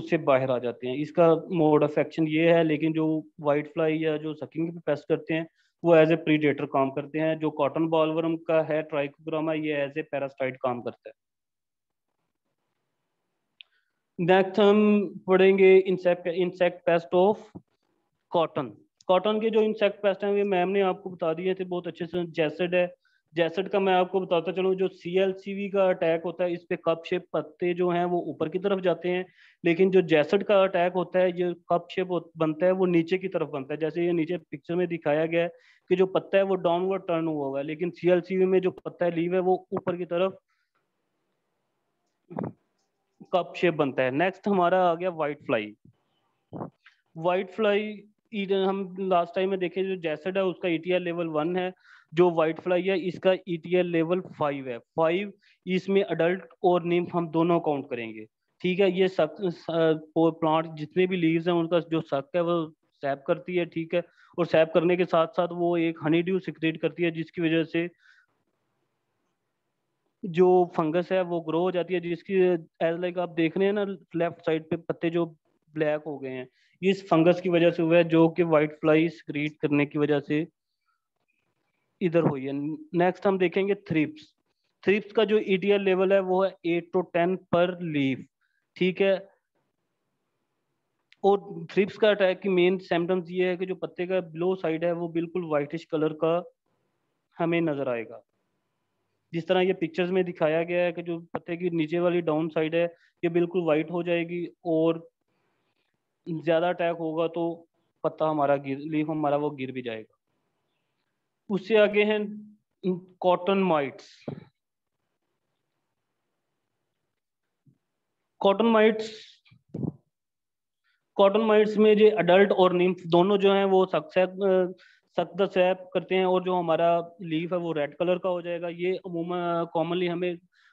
उससे बाहर आ जाते हैं। इसका मोड ऑफ एक्शन ये है। लेकिन जो वाइट फ्लाई या जो सकिंग पे पेस्ट करते हैं वो एज ए प्रीडेटर काम करते हैं। जो कॉटन बॉलवर्म का है ट्राइकोग्रामा ये एज ए पैरासाइट काम करता है। नेक्स्ट हम पढ़ेंगे insect insect pest of cotton. Cotton के जो इंसेक्ट पेस्ट हैं वे मैम ने आपको बता दिए थे बहुत अच्छे से। जैसिड है, जैसिड का मैं आपको बताता चलूँ जो सी एल सी वी का अटैक होता है इस पे कप शेप पत्ते जो हैं वो ऊपर की तरफ जाते हैं, लेकिन जो जैसिड का अटैक होता है ये कप शेप बनता है वो नीचे की तरफ बनता है। जैसे ये नीचे पिक्चर में दिखाया गया है कि जो पत्ता है वो डाउनवर्ड टर्न हुआ हुआ है, लेकिन सी एल सी वी में जो पत्ता है लीव है वो ऊपर की तरफ कप शेप बनता है। नेक्स्ट हमारा आ गया वाइट फ्लाई। वाइट फ्लाई हम लास्ट टाइम में देखे जो जैसिड है उसका ईटीएल लेवल वन है, जो वाइट फ्लाई है इसका ईटीएल लेवल फाइव है। फाइव इसमें अडल्ट और निम्फ हम दोनों काउंट करेंगे, ठीक है। ये सक प्लांट जितने भी लीव्स हैं उनका जो सक है वो सैप करती है, ठीक है, और सैप करने के साथ साथ वो एक हनी ड्यू सिक्रेट करती है जिसकी वजह से जो फंगस है वो ग्रो हो जाती है, जिसकी एज लाइक आप देख रहे हैं ना लेफ्ट साइड पे पत्ते जो ब्लैक हो गए हैं, इस फंगस की वजह से हुआ है जो कि वाइट फ्लाई स्क्रीट करने की वजह से इधर हुई है। नेक्स्ट हम देखेंगे थ्रिप्स। थ्रिप्स का जो ईटीएल लेवल है वो है eight to ten per leaf, ठीक है। और थ्रिप्स का अटैक की मेन सिम्टम्स ये है कि जो पत्ते का ब्लो साइड है वो बिल्कुल व्हाइटिश कलर का हमें नजर आएगा, जिस तरह ये पिक्चर्स में दिखाया गया है कि जो पत्ते की नीचे वाली डाउन साइड है ये बिल्कुल वाइट हो जाएगी, और ज्यादा अटैक होगा तो पत्ता हमारा गिर लीफ हमारा वो गिर भी जाएगा। उससे आगे हैं cotton mites. Cotton mites cotton mites में जो अडल्ट और निम्फ दोनों जो हैं वो सक्सेप सक्द सैप करते हैं, और जो हमारा लीफ है वो रेड कलर का हो जाएगा। ये अमूमन कॉमनली हमें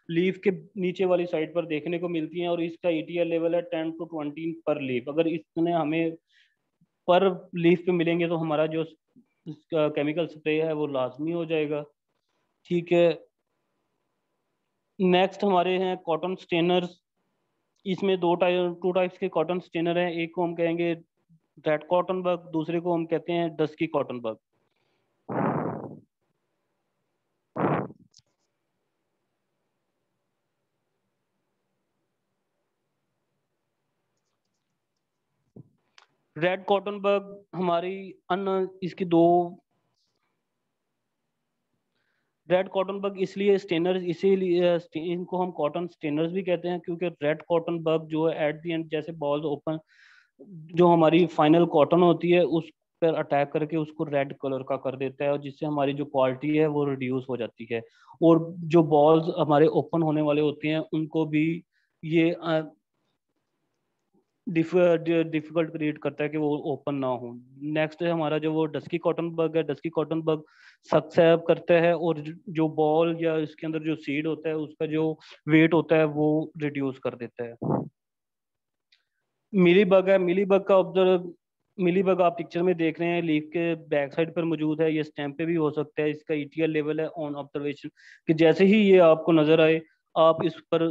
लीफ के नीचे वाली साइड पर देखने को मिलती हैं, और इसका ईटीएल लेवल है ten to twenty per leaf. अगर इसने हमें पर लीफ पे मिलेंगे तो हमारा जो इसका केमिकल स्प्रे है वो लाजमी हो जाएगा, ठीक है। नेक्स्ट हमारे हैं कॉटन स्टेनर्स। इसमें दो टाइप टू टाइप्स के कॉटन स्टेनर हैं, एक को हम कहेंगे रेड कॉटन बग, दूसरे को हम कहते हैं dusky cotton bug. Red cotton bug हमारी अन इसकी दो रेड कॉटन बग इसलिए स्टेनर इसीलिए इनको हम कॉटन स्टेनर्स भी कहते हैं, क्योंकि रेड कॉटन बग जो है एट दी एंड जैसे बॉल ओपन जो हमारी फाइनल कॉटन होती है उस पर अटैक करके उसको रेड कलर का कर देता है, और जिससे हमारी जो क्वालिटी है वो रिड्यूस हो जाती है। और जो बॉल्स हमारे ओपन होने वाले होते हैं उनको भी ये डिफिकल्ट क्रिएट करता है कि वो ओपन ना हो। नेक्स्ट है हमारा जो वो डस्की कॉटन बग है। डस्की कॉटन बग सक्सेप करता है, और जो बॉल या इसके अंदर जो सीड होता है उसका जो वेट होता है वो रिड्यूस कर देता है। मिली बग है। मिली बग का ऑब्जर्व मिली बग आप पिक्चर में देख रहे हैं लीफ के बैक साइड पर मौजूद है, ये स्टेम पे भी हो सकता है। इसका ईटीएल लेवल है ऑन ऑब्जर्वेशन कि जैसे ही ये आपको नजर आए आप इस पर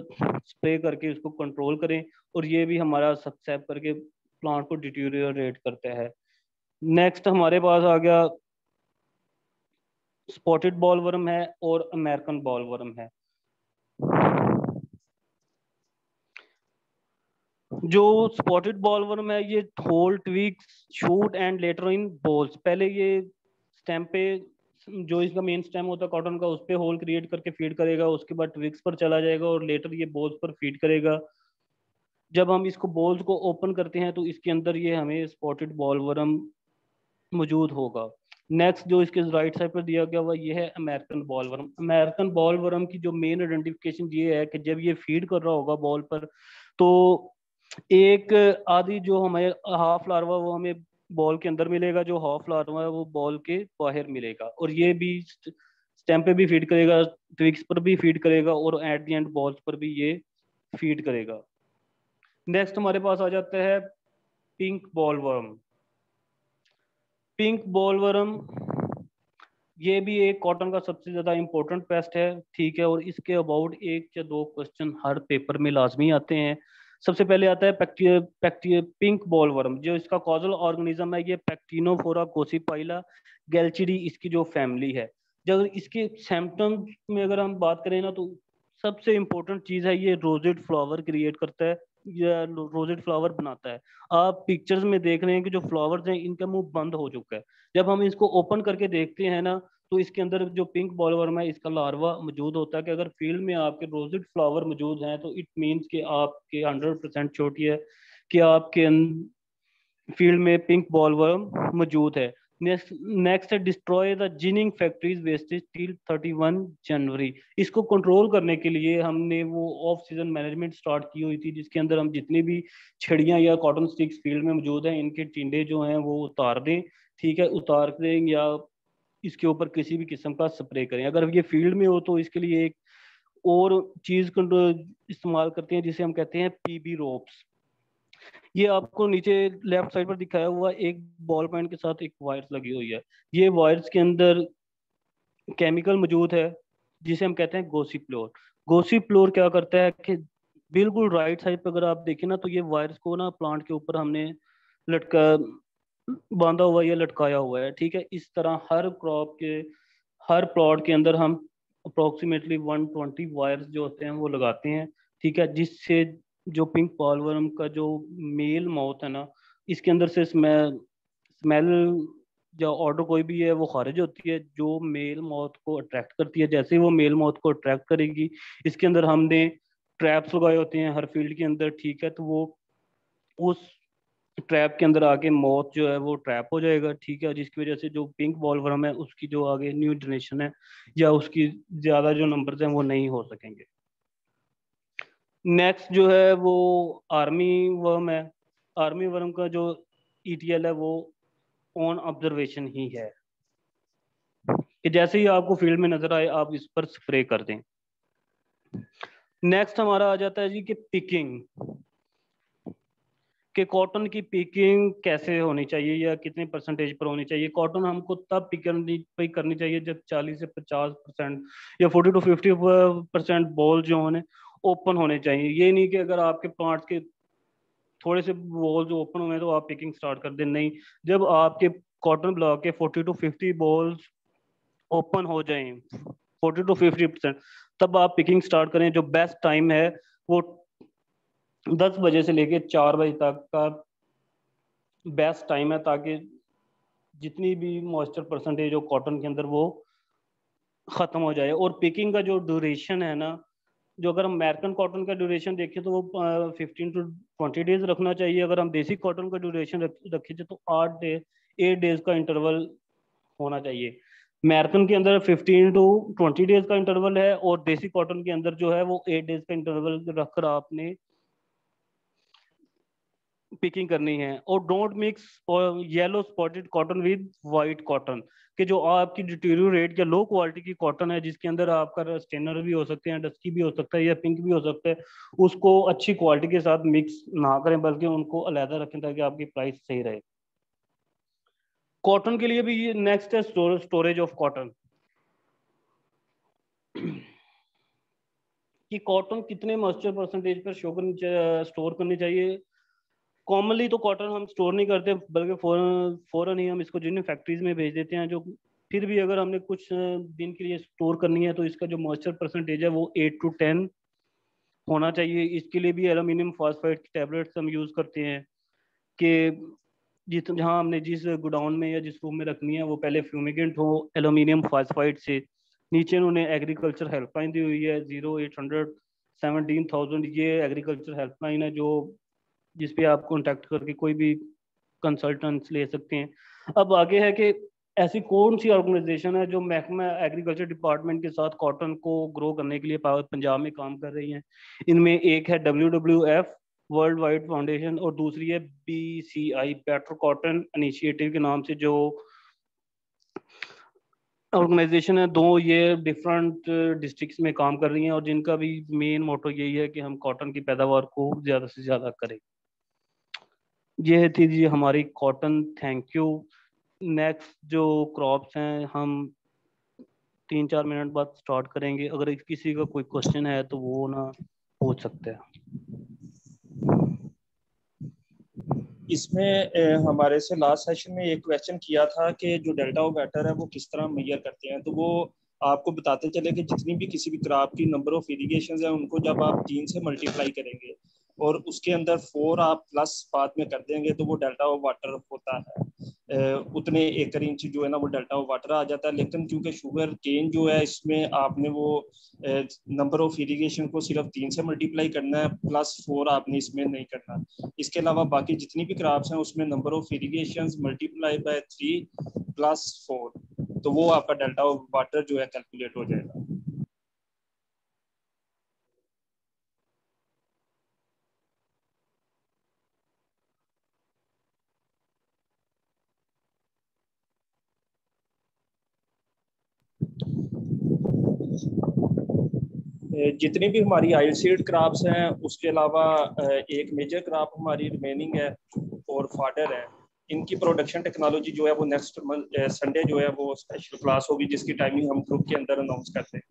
स्प्रे करके इसको कंट्रोल करें, और ये भी हमारा सक्सेप करके प्लांट को डिटेरियोरेट करता है। नेक्स्ट हमारे पास आ गया स्पॉटेड बॉलवर्म है और अमेरिकन बॉलवर्म है। जो स्पॉटेड बॉलवर्म है ये hole, twig, shoot and later in bolls. पहले ये स्टेम पे जो इसका मेन स्टेम होता है कॉटन का उस पे होल क्रिएट करके फीड करेगा, उसके बाद ट्विग्स पर चला जाएगा और लेटर ये बॉल्स पर फीड करेगा। जब हम इसको बॉल्स को ओपन करते हैं तो इसके अंदर ये हमें स्पॉटेड बॉलवर्म मौजूद होगा। नेक्स्ट जो इसके राइट साइड पर दिया गया हुआ ये है अमेरिकन बॉलवर्म। अमेरिकन बॉलवर्म की जो मेन आइडेंटिफिकेशन ये है कि जब ये फीड कर रहा होगा बॉल पर तो एक आधी जो हमें हाफ लार्वा वो हमें बॉल के अंदर मिलेगा, जो हाफ लार्वा है वो बॉल के बाहर मिलेगा, और ये भी स्टेम पे भी फीड करेगा, ट्विग्स पर भी फीड करेगा, और एट द एंड बॉल्स पर भी ये फीड करेगा। नेक्स्ट हमारे पास आ जाता है पिंक बॉलवर्म। पिंक बॉलवर्म ये भी एक कॉटन का सबसे ज्यादा इम्पोर्टेंट पेस्ट है, ठीक है। और इसके अबाउट एक या दो क्वेश्चन हर पेपर में लाजमी आते हैं। सबसे पहले आता है पेक्टिया पेक्टिया पिंक बॉलवर्म। जो इसका कॉजल ऑर्गेनिज्म है ये पेक्टिनोफोरा गॉसिपिella गैल्चिडी इसकी जो फैमिली है। जब इसके सिम्टम में अगर हम बात करें ना तो सबसे इम्पोर्टेंट चीज़ है ये रोजेट फ्लावर क्रिएट करता है या रोजेट फ्लावर बनाता है। आप पिक्चर्स में देख रहे हैं कि जो फ्लावर्स हैं इनका मुंह बंद हो चुका है। जब हम इसको ओपन करके देखते हैं ना तो इसके अंदर जो पिंक बॉलवर्म है इसका लार्वा मौजूद होता है कि अगर फील्ड में आपके रोजेट फ्लावर मौजूद हैं तो इट मींस कि आपके हंड्रेड परसेंट छोटी है कि आपके फील्ड में पिंक बॉलवर्म मौजूद है। नेक्स्ट नेक्स्ट है destroy the ginning factories wastage till thirty one January. इसको कंट्रोल करने के लिए हमने वो ऑफ सीजन मैनेजमेंट स्टार्ट की हुई थी, जिसके अंदर हम जितनी भी छड़ियाँ या कॉटन स्टिक्स फील्ड में मौजूद हैं इनके टिंडे जो हैं वो उतार दें, ठीक है। उतार दें या इसके ऊपर किसी भी किस्म का स्प्रे करें। अगर ये फील्ड में हो तो इसके लिए एक और चीज इस्तेमाल करते हैं जिसे हम कहते हैं पीबी रोप्स। ये आपको नीचे लेफ्ट साइड पर दिखाया हुआ एक बॉल पॉइंट के साथ एक वायर्स लगी हुई है। ये वायर्स के अंदर केमिकल मौजूद है जिसे हम कहते हैं गोसिप्लोर। गोसीप्लोर क्या करता है कि बिल्कुल राइट साइड पर अगर आप देखें ना तो ये वायरस को ना प्लांट के ऊपर हमने लटका बांधा हुआ या लटकाया हुआ है, ठीक है। इस तरह हर क्रॉप के हर प्लॉट के अंदर हम अप्रोक्सीमेटली एक सौ बीस वायर्स जो होते हैं वो लगाते हैं, ठीक है। जिससे जो पिंक पॉलवर्म का जो मेल माउथ है ना इसके अंदर से स्मेल स्मेल या ऑर्डर कोई भी है वो खारिज होती है जो मेल माउथ को अट्रैक्ट करती है। जैसे ही वो मेल माउथ को अट्रैक्ट करेगी, इसके अंदर हमने ट्रैप्स लगाए होते हैं हर फील्ड के अंदर, ठीक है। तो वो उस ट्रैप के अंदर आके मौत जो है वो ट्रैप हो जाएगा, ठीक है। जिसकी वजह से जो पिंक बॉलवर्म है उसकी जो आगे न्यू जनरेशन है या उसकी ज्यादा जो नंबर्स हैं वो नहीं हो सकेंगे। नेक्स्ट जो है वो आर्मी वर्म है। आर्मी वर्म का जो ईटीएल है वो ऑन ऑब्जर्वेशन ही है कि जैसे ही आपको फील्ड में नजर आए आप इस पर स्प्रे कर दें। नेक्स्ट हमारा आ जाता है जी कि पिकिंग कि कॉटन की पिकिंग कैसे होनी चाहिए या कितने परसेंटेज पर होनी चाहिए। कॉटन हमको तब पिक पिक करनी चाहिए जब चालीस से पचास परसेंट या चालीस टू पचास परसेंट बॉल जो होने ओपन होने चाहिए। ये नहीं कि अगर आपके प्लांट के थोड़े से बॉल जो ओपन हुए तो आप पिकिंग स्टार्ट कर दें, नहीं। जब आपके कॉटन ब्लॉक के चालीस टू पचास बॉल्स ओपन हो जाएं चालीस टू पचास परसेंट तब आप पिकिंग स्टार्ट करें। जो बेस्ट टाइम है वो दस बजे से लेके चार बजे तक का बेस्ट टाइम है, ताकि जितनी भी मॉइस्चर परसेंटेज हो कॉटन के अंदर वो ख़त्म हो जाए। और पिकिंग का जो ड्यूरेशन है ना, जो अगर हम अमेरिकन कॉटन का ड्यूरेशन देखें तो वो फिफ्टीन टू ट्वेंटी डेज रखना चाहिए। अगर हम देसी कॉटन का ड्यूरेशन रखें तो आठ डे एट डेज का इंटरवल होना चाहिए। अमेरिकन के अंदर फिफ्टीन टू ट्वेंटी डेज का इंटरवल है और देसी कॉटन के अंदर जो है वो एट डेज का इंटरवल रखकर आपने पिकिंग करनी है। और डोंट मिक्स और yellow spotted cotton with white cotton, कि जो आपकी डिटेरियोरेट या लो क्वालिटी की कॉटन है जिसके अंदर आपका स्टेनर भी हो सकते हैं, डस्की भी हो सकता है या पिंक भी हो सकता है, उसको अच्छी क्वालिटी के साथ मिक्स ना करें बल्कि उनको अलहदा रखें ताकि आपकी प्राइस सही रहे। कॉटन के लिए भी ये नेक्स्ट है स्टोरेज ऑफ कॉटन, कि कॉटन कितने मॉइस्चर परसेंटेज पर शो करनी स्टोर करनी चाहिए। कॉमनली तो कॉटन हम स्टोर नहीं करते बल्कि फौरन फौरन ही हम इसको जिन फैक्ट्रीज में भेज देते हैं। जो फिर भी अगर हमने कुछ दिन के लिए स्टोर करनी है तो इसका जो मॉइस्चर परसेंटेज है वो एट टू टेन होना चाहिए। इसके लिए भी एल्यूमिनियम फॉस्फेट की टैबलेट्स हम यूज़ करते हैं कि जिस जहाँ हमने जिस गोडाउन में या जिस रूम में रखनी है वो पहले फ्यूमिगेंट हो एल्यूमिनियम फॉस्फेट से। नीचे उन्होंने एग्रीकल्चर हेल्पलाइन दी हुई है zero eight hundred seventeen thousand, ये एग्रीकल्चर हेल्पलाइन है जो जिस पे आप कॉन्टैक्ट करके कोई भी कंसल्टेंट्स ले सकते हैं। अब आगे है कि ऐसी कौन सी ऑर्गेनाइजेशन है जो महकमा एग्रीकल्चर डिपार्टमेंट के साथ कॉटन को ग्रो करने के लिए पंजाब में काम कर रही हैं। इनमें एक है W W F world wide foundation और दूसरी है B C I better cotton initiative के नाम से जो ऑर्गेनाइजेशन है। दो ये डिफरेंट डिस्ट्रिक्ट्स में काम कर रही हैं और जिनका भी मेन मोटो यही है कि हम कॉटन की पैदावार को ज़्यादा से ज़्यादा करें। यह थी जी हमारी कॉटन, थैंक यू। नेक्स्ट जो क्रॉप्स हैं हम तीन चार मिनट बाद स्टार्ट करेंगे, अगर किसी का कोई क्वेश्चन है तो वो ना पूछ सकते हैं। इसमें ए, हमारे से लास्ट सेशन में एक क्वेश्चन किया था कि जो डेल्टा ओबेटर है वो किस तरह मेजर करते हैं, तो वो आपको बताते चले कि जितनी भी किसी भी क्रॉप की नंबर ऑफ इरीगेशन है उनको जब आप तीन से मल्टीप्लाई करेंगे और उसके अंदर फोर आप प्लस बाद में कर देंगे तो वो डेल्टा ऑफ वाटर होता है। ए, उतने एकड़ इंच जो है ना वो डेल्टा ऑफ वाटर आ जाता है। लेकिन क्योंकि शुगर केन जो है इसमें आपने वो नंबर ऑफ इरीगेशन को सिर्फ तीन से मल्टीप्लाई करना है, प्लस फोर आपने इसमें नहीं करना। इसके अलावा बाकी जितनी भी क्रॉप्स हैं उसमें number of irrigation multiply by three plus four, तो वो आपका डेल्टा ऑफ वाटर जो है कैलकुलेट हो जाएगा। जितनी भी हमारी आयल सीड क्रॉप्स हैं उसके अलावा एक मेजर क्रॉप हमारी रिमेनिंग है और फाडर है। इनकी प्रोडक्शन टेक्नोलॉजी जो है वो नेक्स्ट संडे जो है वो स्पेशल क्लास होगी जिसकी टाइमिंग हम ग्रुप के अंदर अनाउंस करते हैं।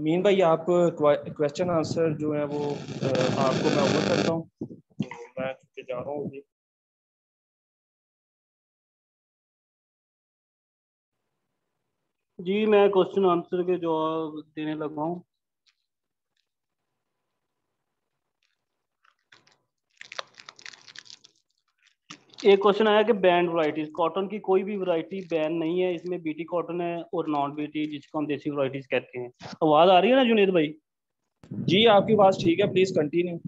अमीन भाई, आप क्वेश्चन आंसर जो है वो आपको मैं ओवर करता हूँ, मैं जा रहा हूँ जी। जी मैं क्वेश्चन आंसर के जवाब देने लगा हूँ। एक क्वेश्चन आया कि बैंड वराइटीज, कॉटन की कोई भी वराइटी बैन नहीं है, इसमें बीटी कॉटन है और नॉन बीटी जिसको हम देसी वराइटीज कहते हैं। आवाज आ रही है ना जुनेद भाई? जी आपकी आवाज ठीक है, प्लीज कंटिन्यू।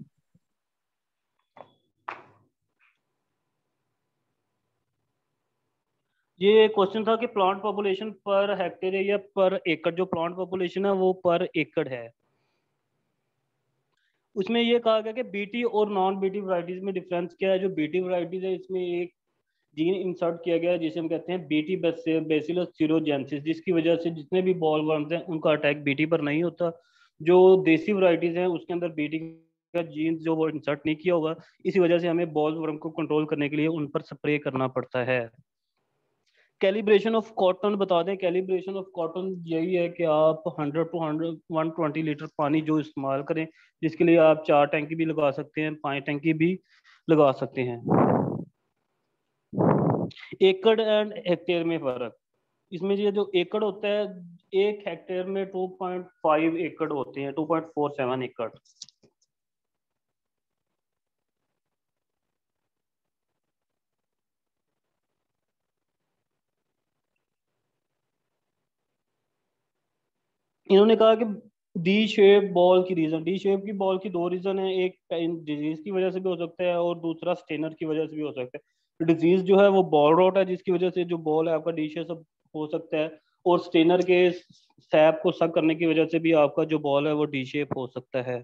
ये क्वेश्चन था कि प्लांट पॉपुलेशन पर हेक्टेयर या पर एकड़, जो प्लांट पॉपुलेशन है वो पर एकड़ है। उसमें ये कहा गया कि बीटी और नॉन बीटी वराइटीज में डिफरेंस क्या है। जो बीटी वराइटीज है इसमें एक जीन इंसर्ट किया गया है जिसे हम कहते हैं बीटी बेसिलस थुरिंजिएंसिस, जिसकी वजह से जितने भी बॉल वर्म्स हैं उनका अटैक बीटी पर नहीं होता। जो देसी वराइटीज हैं उसके अंदर बीटी का जीन जो वो इंसर्ट नहीं किया होगा, इसी वजह से हमें बॉल वर्म को कंट्रोल करने के लिए उन पर स्प्रे करना पड़ता है। कैलिब्रेशन ऑफ कॉटन बता दें, कैलिब्रेशन ऑफ कॉटन यही है कि आप hundred to hundred one twenty litre पानी जो इस्तेमाल करें, जिसके लिए आप चार टैंकी भी लगा सकते हैं, पांच टैंकी भी लगा सकते हैं। एकड़ एंड हेक्टेयर में फर्क, इसमें ये जो एकड़ होता है, एक हेक्टेयर में टू पॉइंट फाइव एकड़ होते हैं, टू पॉइंट फोर सेवन एकड़। इन्होंने कहा कि डी शेप बॉल की रीजन, डी शेप की बॉल की दो रीजन है, एक डिजीज की वजह से भी हो सकता है और दूसरा स्टेनर की वजह से भी हो सकता है। डिजीज जो है वो बॉल रॉट है, जिसकी वजह से जो बॉल है आपका डी शेप हो सकता है, और स्टेनर के सैप को सक करने की वजह से भी आपका जो बॉल है वो डी शेप हो सकता है।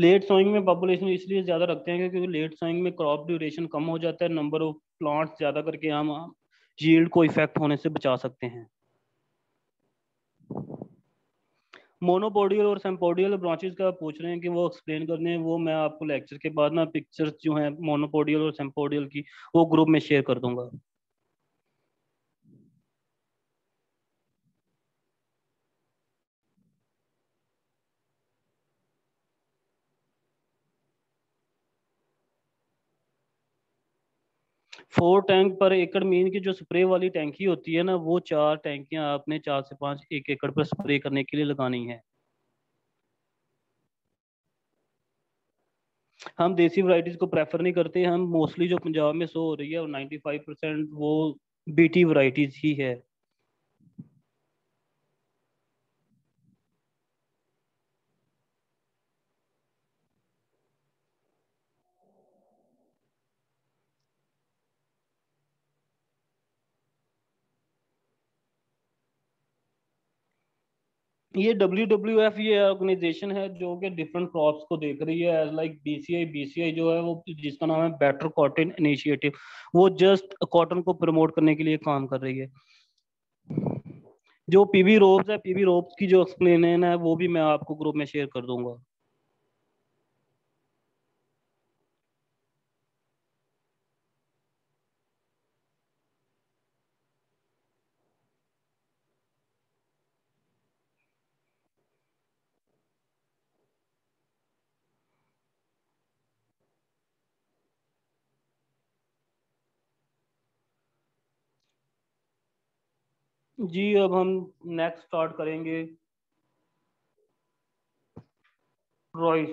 लेट सोइंग में पॉपुलेशन इसलिए ज़्यादा रखते हैं क्योंकि लेट सोइंग में क्रॉप ड्यूरेशन कम हो जाता है, नंबर ऑफ प्लांट्स ज़्यादा करके हम यील्ड को इफेक्ट होने से बचा सकते हैं। मोनोपोडियल और सेम्पोडियल ब्रांचेस का पूछ रहे हैं कि वो एक्सप्लेन कर दें, वो मैं आपको लेक्चर के बाद ना पिक्चर्स जो हैं मोनोपोडियल और सेम्पोडियल की वो ग्रुप में शेयर कर दूंगा। फोर टैंक पर एकड़ मीन की जो स्प्रे वाली टैंकी होती है ना, वो चार टैंकियां आपने चार से पांच एक एकड़ पर स्प्रे करने के लिए लगानी है। हम देसी वैरायटीज को प्रेफर नहीं करते, हम मोस्टली जो पंजाब में सो हो रही है और नाइन्टी फाइव परसेंट वो बीटी वैरायटीज ही है। ये डब्ल्यू डब्ल्यू एफ ये ऑर्गेनाइजेशन है जो कि डिफरेंट क्रॉप्स को देख रही है, as like B C I B C I जो है वो, जिसका नाम है बेटर कॉटन इनिशिएटिव, वो जस्ट कॉटन को प्रमोट करने के लिए काम कर रही है। जो पीवी रोप्स है, पीवी रोप्स की जो एक्सप्लेनेशन है वो भी मैं आपको ग्रुप में शेयर कर दूंगा। जी अब हम नेक्स्ट स्टार्ट करेंगे रॉइस।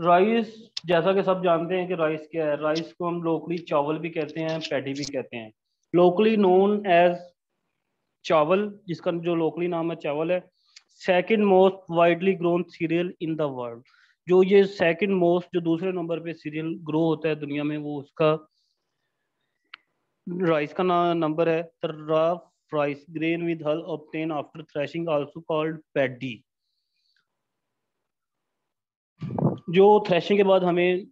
राइस, जैसा कि सब जानते हैं कि राइस क्या है, राइस को हम लोकली चावल भी कहते हैं, पैडी भी कहते हैं। लोकली नोन एज चावल, जिसका जो लोकली नाम है चावल है। Second most widely grown cereal in the world, जो ये सेकंड मोस्ट जो दूसरे नंबर पे सीरियल ग्रो होता है दुनिया में, वो उसका राइस का नंबर है। Rough rice grain with hull obtain after threshing also called paddy, जो थ्रेशिंग के बाद हमें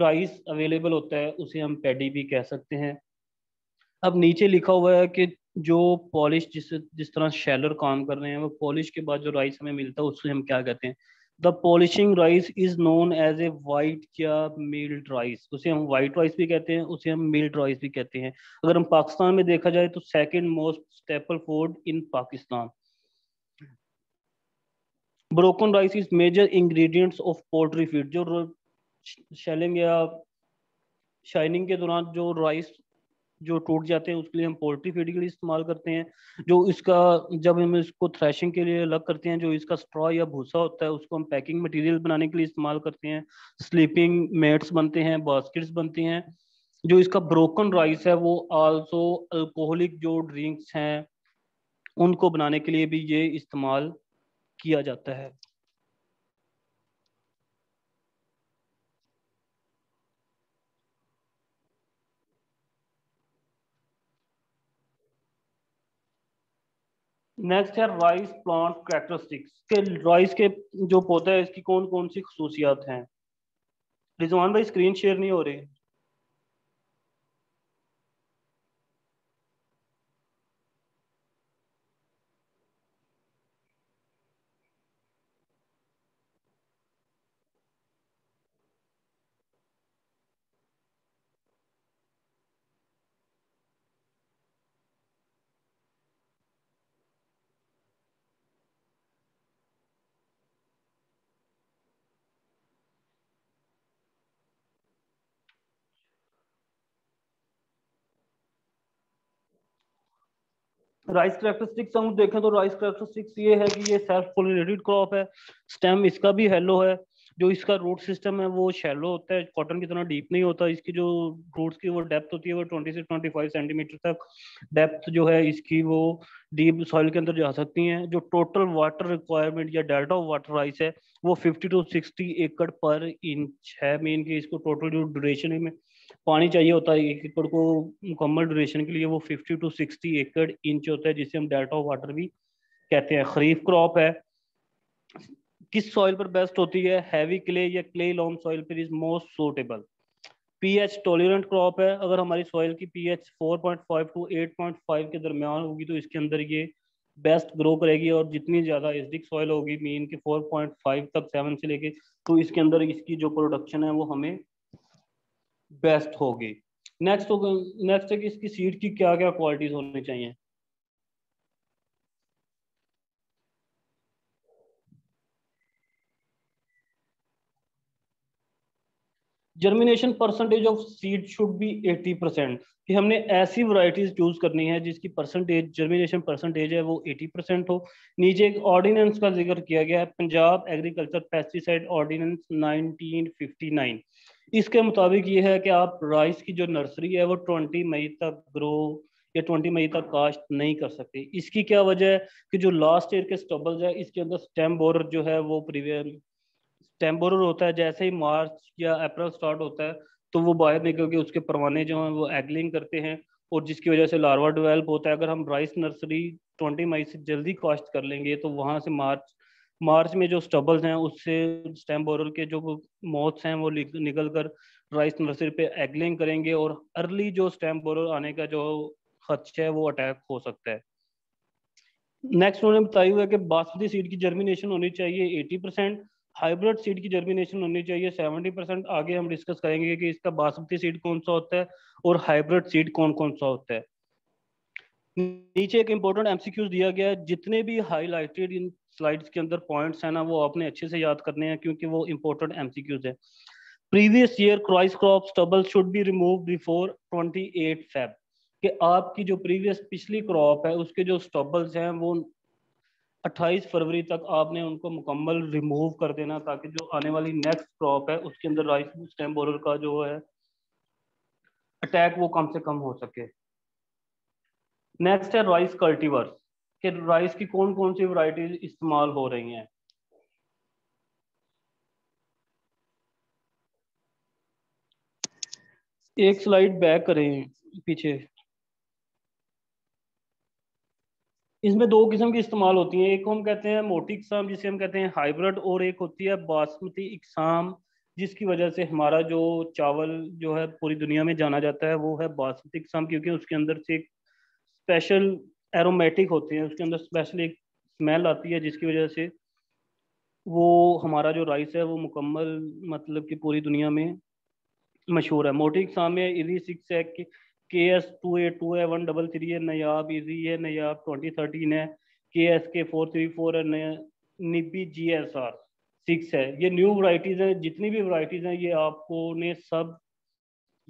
राइस अवेलेबल होता है उसे हम पैडी भी कह सकते हैं। अब नीचे लिखा हुआ है कि जो पॉलिश, जिस जिस तरह शेलर काम कर रहे हैं, वो पॉलिश के बाद जो राइस हमें मिलता है उससे हम क्या कहते हैं। The polishing rice is known as a white या मिल्ड राइस, उसे हम वाइट राइस भी कहते हैं, उसे हम मिल्ड राइस भी कहते हैं। अगर हम पाकिस्तान में देखा जाए तो second most staple food in Pakistan. Broken rice is major ingredients of poultry feed, जो शेलिंग या शाइनिंग के दौरान जो राइस जो टूट जाते हैं उसके लिए हम पोल्ट्री फीड के लिए इस्तेमाल करते हैं। जो इसका, जब हम इसको थ्रैशिंग के लिए अलग करते हैं, जो इसका स्ट्रॉ या भूसा होता है उसको हम पैकिंग मटेरियल बनाने के लिए इस्तेमाल करते हैं। स्लीपिंग मेट्स बनते हैं, बास्केट्स बनते हैं। जो इसका ब्रोकन राइस है वो आल्सो अल्कोहलिक जो ड्रिंक्स हैं उनको बनाने के लिए भी ये इस्तेमाल किया जाता है। नेक्स्ट है राइस प्लांट कैरेक्टरिस्टिक्स के, राइस के जो पौधा है इसकी कौन कौन सी खसूसियात हैं। रिजवान भाई स्क्रीन शेयर नहीं हो रही। राइस कैरेक्टरिस्टिक्स हम देखें तो राइस कैरेक्टरिस्टिक्स ये है कि ये सेल्फ पोलिनेटेड क्रॉप है। स्टेम इसका भी हेलो है। जो इसका रूट सिस्टम है वो शैलो होता है, कॉटन की तरह डीप नहीं होता। इसकी जो रूट्स की वो डेप्थ होती है वो बीस से पच्चीस सेंटीमीटर तक डेप्थ जो है इसकी वो डीप सॉइल के अंदर जा सकती है। जो टोटल वाटर रिक्वायरमेंट या डेल्टा ऑफ वाटर राइस है वो फिफ्टी टू सिक्सटी एकड़ पर इंच है। मेन की इसको टोटल जो ड्यूरेशन में पानी चाहिए होता है एक एकड़ को मुकम्मल ड्यूरेशन के लिए वो fifty to sixty acre inch होता है, जिसे हम डेल्टा ऑफ वाटर भी कहते हैं। खरीफ क्रॉप है। किस सॉइल पर बेस्ट होती है? हैवी क्ले या क्ले लॉम सॉइल पर is most suitable. PH tolerant crop है। अगर हमारी सॉइल की pH four point five to eight point five के दरमियान होगी तो इसके अंदर ये बेस्ट ग्रो करेगी, और जितनी ज्यादा एसिडिक सॉइल होगी मीन की फोर पॉइंट फाइव तक सेवन से लेके तो इसके अंदर इसकी जो प्रोडक्शन है वो हमें बेस्ट होगी। नेक्स्ट हो नेक्स्ट है कि इसकी सीड की क्या क्या क्वालिटीज होनी चाहिए। Germination percentage of seed should be eighty percent, कि हमने ऐसी वैरायटीज चूज करनी है जिसकी परसेंटेज जर्मिनेशन परसेंटेज है वो एटी परसेंट हो। नीचे एक ऑर्डिनेंस का जिक्र किया गया है, Punjab agriculture pesticide ordinance nineteen fifty nine. इसके मुताबिक ये है कि आप राइस की जो नर्सरी है वो बीस मई तक ग्रो या बीस मई तक काश्त नहीं कर सकते। इसकी क्या वजह है कि जो लास्ट ईयर के स्टबल्स है इसके अंदर स्टेम बोरर जो है वो प्रीवियस स्टेम बोरर होता है। जैसे ही मार्च या अप्रैल स्टार्ट होता है तो वो बाहर निकल के उसके परवाने जो हैं वो एगलिंग करते हैं, और जिसकी वजह से लार्वा डेवेल्प होता है। अगर हम राइस नर्सरी ट्वेंटी मई से जल्दी काश्त कर लेंगे तो वहाँ से मार्च मार्च में जो स्टबल्स हैं उससे स्टेम बोरल के जो मॉथ्स हैं वो निकल कर राइस नर्सरी पे एगलिंग करेंगे, और अर्ली जो स्टेम बोरल आने का जो खदशा है वो अटैक हो सकता है। नेक्स्ट उन्होंने बताया हुआ है कि बासमती सीड की जर्मिनेशन होनी चाहिए एटी परसेंट, हाइब्रिड सीड की जर्मिनेशन होनी चाहिए सेवेंटी परसेंट। आगे हम डिस्कस करेंगे कि इसका बासमती सीड कौन सा होता है और हाइब्रिड सीड कौन कौन सा होता है। नीचे एक इम्पोर्टेंट एमसीक्यूज दिया गया है, जितने भी हाईलाइटेड इन स्लाइड्स के अंदर पॉइंट्स हैं ना वो आपने अच्छे से याद करने हैं क्योंकि वो इम्पोर्टेंट एमसीक्यूज है। Previous year rice crop stubble should be remove before twenty eight Feb, कि आपकी जो प्रीवियस पिछली क्रॉप है उसके जो स्टबल्स हैं वो अट्ठाईस फरवरी तक आपने उनको मुकम्मल रिमूव कर देना, ताकि जो आने वाली नेक्स्ट क्रॉप है उसके अंदर राइस स्टेम बोरर का जो है अटैक वो कम से कम हो सके। नेक्स्ट है राइस कल्टीवर्स के राइस की कौन कौन सी वैरायटीज इस्तेमाल हो रही हैं। एक स्लाइड बैक करें पीछे। इसमें दो किस्म की इस्तेमाल होती हैं, एक को हम कहते हैं मोटी इकसाम जिसे हम कहते हैं हाइब्रिड, और एक होती है बासमती इकसाम जिसकी वजह से हमारा जो चावल जो है पूरी दुनिया में जाना जाता है वो है बासमती इकसाम, क्योंकि उसके अंदर से एक स्पेशल एरोमेटिक होते हैं, उसके अंदर स्पेशल एक स्मेल आती है जिसकी वजह से वो हमारा जो राइस है वो मुकम्मल मतलब कि पूरी दुनिया में मशहूर है। मोटी इकसाम में इजी सिक्स है, K S two A two है, वन डबल थ्री है, नयाब इजी है, नयाब ट्वेंटी थर्टीन है, के एस के फोर थ्री फोर है, निबी जी एस आर सिक्स है। ये न्यू वराइटीज़ हैं, जितनी भी वराइटीज़ हैं ये आपको ने सब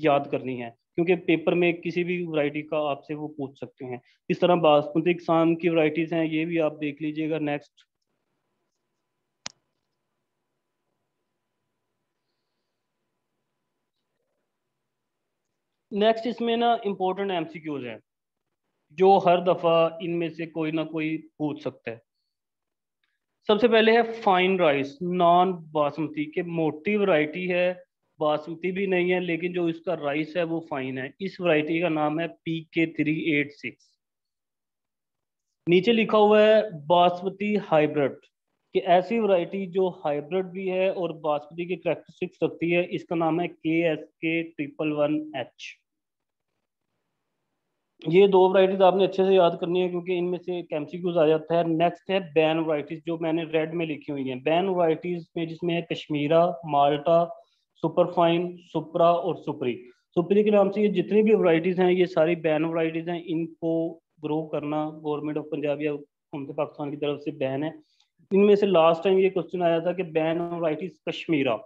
याद करनी है, क्योंकि पेपर में किसी भी वराइटी का आपसे वो पूछ सकते हैं। इस तरह बासमती इकसाम की वराइटीज़ हैं, ये भी आप देख लीजिएगा। नेक्स्ट नेक्स्ट इसमें ना इम्पोर्टेंट एमसीक्यूज हैं जो हर दफ़ा इनमें से कोई ना कोई पूछ सकता है। सबसे पहले है फाइन राइस नॉन बासमती के, मोटी वैरायटी है, बासमती भी नहीं है, लेकिन जो इसका राइस है वो फाइन है। इस वैरायटी का नाम है पी के थ्री एट सिक्स। नीचे लिखा हुआ है बासमती हाइब्रिड कि ऐसी वैरायटी जो हाइब्रिड भी है और बासमती की करैक्टरिस्टिक्स रखती है, इसका नाम है के एस के ट्रिपल वन एच। ये दो वैरायटीज आपने अच्छे से याद करनी है क्योंकि इनमें से एमसीक्यूज आ जाता है। नेक्स्ट है बैन वैरायटीज जो मैंने रेड में लिखी हुई हैं। बैन वैरायटीज में जिसमें है कश्मीरा, माल्टा, सुपरफाइन, सुपरा और सुपरी। सुपरी के नाम से ये जितनी भी वैरायटीज हैं ये सारी बैन वैरायटीज हैं। इनको ग्रो करना गवर्नमेंट ऑफ पंजाब या हुकूमत पाकिस्तान की तरफ से बैन है। इनमें से लास्ट टाइम ये क्वेश्चन आया था कि बैन वैरायटीज कश्मीरा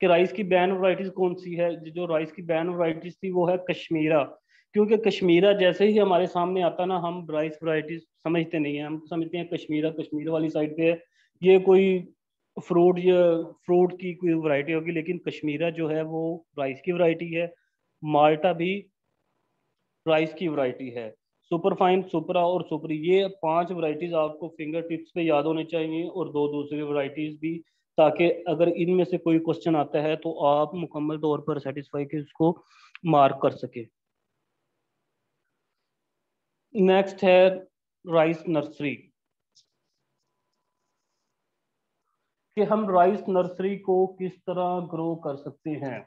कि राइस की बैन वैरायटीज कौन सी है। जो राइस की बैन वैरायटीज थी वो है कश्मीरा, क्योंकि कश्मीरा जैसे ही हमारे सामने आता ना हम राइस वैरायटीज समझते नहीं है, हम समझते हैं कश्मीरा कश्मीर वाली साइड पे है, ये कोई फ्रूट या फ्रूट की कोई वैरायटी होगी, लेकिन कश्मीरा जो है वो राइस की वैरायटी है। माल्टा भी राइस की वैरायटी है। सुपरफाइन, सुपरा और सुपरी, ये पांच वैरायटीज आपको फिंगर टिप्स पे याद होने चाहिए और दो दूसरी वैरायटीज भी, ताकि अगर इनमें से कोई क्वेश्चन आता है तो आप मुकम्मल तौर पर सेटिस्फाई के इसको मार्क कर सके। नेक्स्ट है राइस नर्सरी कि हम राइस नर्सरी को किस तरह ग्रो कर सकते हैं,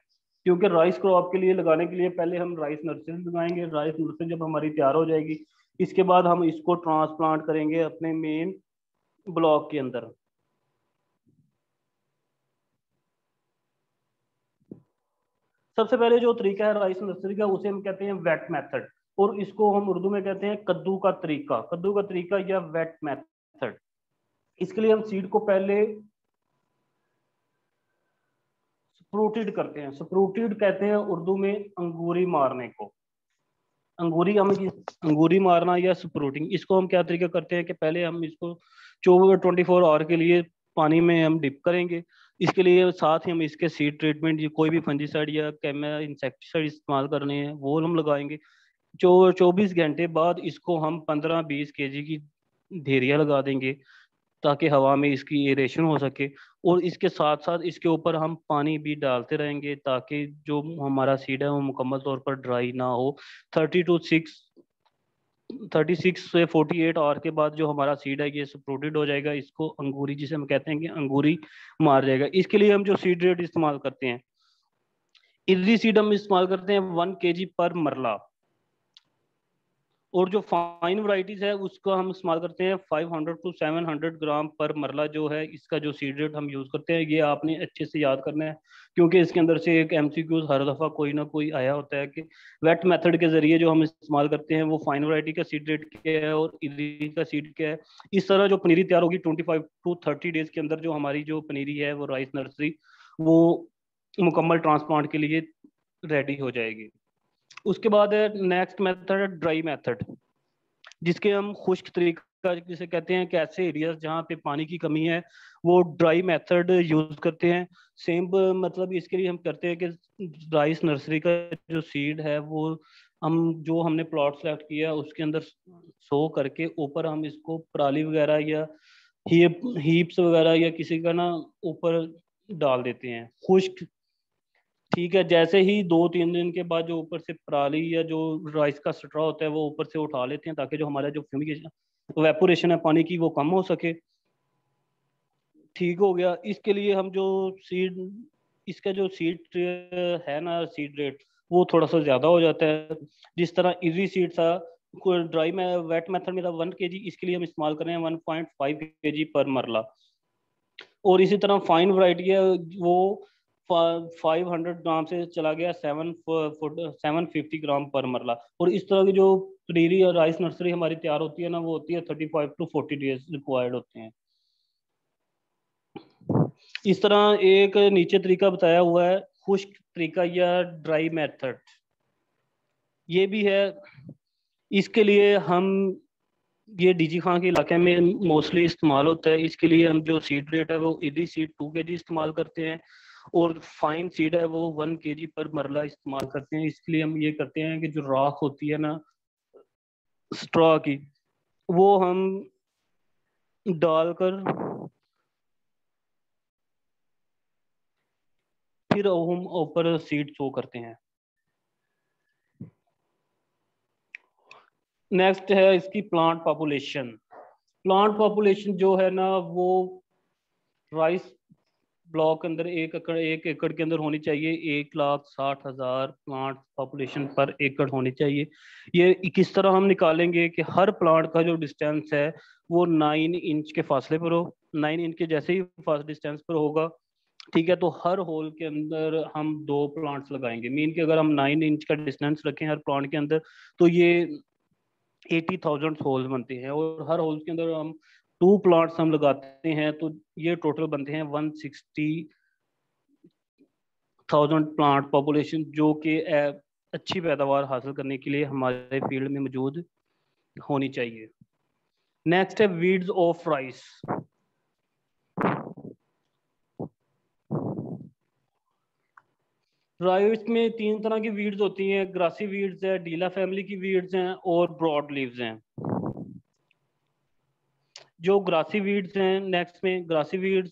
क्योंकि राइस क्रॉप के लिए लगाने के लिए पहले हम राइस नर्सरी लगाएंगे। राइस नर्सरी जब हमारी तैयार हो जाएगी इसके बाद हम इसको ट्रांसप्लांट करेंगे अपने मेन ब्लॉक के अंदर। सबसे पहले जो तरीका है राइस नर्सरी का उसे हम कहते हैं वेट मेथड, और इसको हम उर्दू में कहते हैं कद्दू का तरीका। कद्दू का तरीका या वेट मेथड, इसके लिए हम सीड को पहले स्प्रूटेड करते हैं। स्प्रूटेड कहते हैं उर्दू में अंगूरी मारने को, अंगूरी हम अंगूरी मारना या स्प्रूटिंग। इसको हम क्या तरीका करते हैं कि पहले हम इसको चौबीस आवर के लिए पानी में हम डिप करेंगे। इसके लिए साथ ही हम इसके सीड ट्रीटमेंट या कोई भी फंजीसाइड या कैमिया इंसेक्टिसाइड इस्तेमाल करने हैं वो हम लगाएंगे। चौबीस घंटे बाद इसको हम पंद्रह बीस के जी की ढेरिया लगा देंगे ताकि हवा में इसकी एरेशन हो सके, और इसके साथ साथ इसके ऊपर हम पानी भी डालते रहेंगे ताकि जो हमारा सीड है वो मुकम्मल तौर पर ड्राई ना हो। Thirty two six thirty six से फोर्टी एट आवर के बाद जो हमारा सीड है ये स्प्रूटेड हो जाएगा, इसको अंगूरी जिसे हम कहते हैं कि अंगूरी मार जाएगा। इसके लिए हम जो सीड रेट इस्तेमाल करते हैं, इजी सीड हम इस्तेमाल करते हैं वन के जी पर मरला, और जो फाइन वैरायटीज है उसका हम इस्तेमाल करते हैं पाँच सौ टू सात सौ ग्राम पर मरला जो है इसका जो सीड रेट हम यूज़ करते हैं। ये आपने अच्छे से याद करना है क्योंकि इसके अंदर से एक एमसीक्यूज हर दफ़ा कोई ना कोई आया होता है कि वेट मेथड के जरिए जो हम इस्तेमाल करते हैं वो फाइन वैरायटी का सीड रेट क्या है और इजी का सीड क्या है। इस तरह जो पनीरी तैयार होगी twenty five to thirty days के अंदर जो हमारी जो पनीरी है वो राइस नर्सरी वो मुकम्मल ट्रांसप्लांट के लिए रेडी हो जाएगी। उसके बाद है नेक्स्ट मेथड ड्राई मेथड, जिसके हम खुश्क तरीका जिसे कहते हैं कि ऐसे एरियाज जहाँ पे पानी की कमी है वो ड्राई मेथड यूज करते हैं। सेम मतलब इसके लिए हम करते हैं कि राइस नर्सरी का जो सीड है वो हम जो हमने प्लॉट सेलेक्ट किया उसके अंदर सो करके ऊपर हम इसको पराली वगैरह या हीप हीप्स वगैरह या किसी का ना ऊपर डाल देते हैं खुश्क। ठीक है, जैसे ही दो तीन दिन के बाद जो ऊपर से पराली या जो राइस का स्ट्रॉ होता है वो ऊपर से उठा लेते हैं ताकि जो हमारा जो फ्यूमिगेशन वेपोरेशन है पानी की वो कम हो सके। ठीक हो गया। इसके लिए हम जो सीड इसका जो सीड है ना सीड रेट वो थोड़ा सा ज्यादा हो जाता है। जिस तरह इजी सीड था ड्राई में वेट मेथड में था वन के जी, इसके लिए हम इस्तेमाल कर रहे हैं वन पॉइंट फाइव के जी पर मरला। और इसी तरह फाइन वराइटी है वो फाइव हंड्रेड ग्राम से चला गया सेवन सेवन फिफ्टी ग्राम पर मरला। और इस तरह की जो प्रीरी और राइस नर्सरी हमारी तैयार होती है ना वो होती है thirty five to forty days required होते हैं। इस तरह एक नीचे तरीका बताया हुआ है खुश्क तरीका या ड्राई मेथड ये भी है। इसके लिए हम ये डीजी खां के इलाके में मोस्टली इस्तेमाल होता है। इसके लिए हम जो सीड रेट है वो इजी सीड टू के जी इस्तेमाल करते हैं और फाइन सीड है वो वन के जी पर मरला इस्तेमाल करते हैं। इसके लिए हम ये करते हैं कि जो राख होती है ना स्ट्रॉ की वो हम डालकर फिर हम ऊपर सीड शो करते हैं। नेक्स्ट है इसकी प्लांट पॉपुलेशन। प्लांट पॉपुलेशन जो है ना वो राइस ब्लॉक अंदर एक एकड़ एक एकड़ के अंदर होनी चाहिए। एक लाख साठ हजार प्लांट पॉपुलेशन पर एकड़ होनी चाहिए। ये किस तरह हम निकालेंगे कि हर प्लांट का जो डिस्टेंस है वो नाइन इंच के फासले पर हो। नाइन इंच के जैसे ही फास्ट डिस्टेंस पर होगा, ठीक है, तो हर होल के अंदर हम दो प्लांट्स लगाएंगे। मीन कि अगर हम नाइन इंच का डिस्टेंस रखें हर प्लांट के अंदर तो ये एटी थाउजेंड होल्स बनते हैं। और हर होल्स के अंदर हम टू प्लांट्स हम लगाते हैं तो ये टोटल बनते हैं one sixty thousand plant population जो कि अच्छी पैदावार हासिल करने के लिए हमारे फील्ड में मौजूद होनी चाहिए। नेक्स्ट है वीड्स ऑफ राइस। राइस में तीन तरह की वीड्स होती हैं, ग्रासी वीड्स है, डीला फैमिली की वीड्स हैं और ब्रॉड लीव्स हैं। जो ग्रासी वीड्स हैं, नेक्स्ट में grassy weeds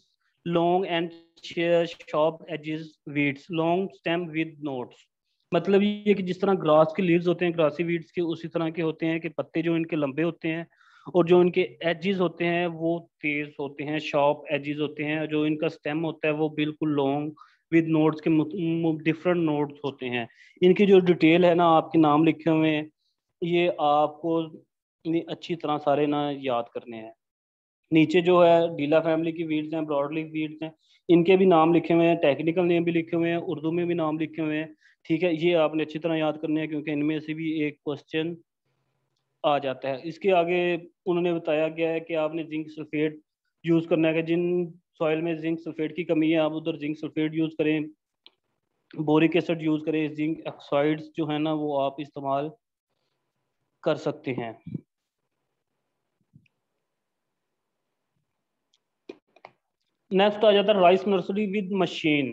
long and sharp edges weeds long stem with nodes. मतलब ये कि जिस तरह ग्रास के लीव्स होते हैं ग्रासी वीड्स के उसी तरह के होते हैं कि पत्ते जो इनके लंबे होते हैं और जो इनके एजेस होते हैं वो तेज होते हैं, शार्प एजेस होते हैं। जो इनका स्टेम होता है वो बिल्कुल लॉन्ग विद नोड्स के डिफरेंट नोड्स होते हैं। इनकी जो डिटेल है ना आपके नाम लिखे हुए हैं, ये आपको अच्छी तरह सारे ना याद करने हैं। नीचे जो है डीला फैमिली की वीड्स हैं, ब्रॉडली वीड्स हैं, इनके भी नाम लिखे हुए हैं, टेक्निकल नेम भी लिखे हुए हैं, उर्दू में भी नाम लिखे हुए हैं। ठीक है, ये आपने अच्छी तरह याद करने हैं क्योंकि इनमें से भी एक क्वेश्चन आ जाता है। इसके आगे उन्होंने बताया गया है कि आपने जिंक सल्फेट यूज करना है कि जिन सॉइल में जिंक सल्फेट की कमी है आप उधर जिंक सल्फेट यूज करें, बोरिक एसिड यूज करें, जिंक ऑक्साइड्स जो है ना वो आप इस्तेमाल कर सकते हैं। नेक्स्ट आ जाता है राइस नर्सरी विद मशीन।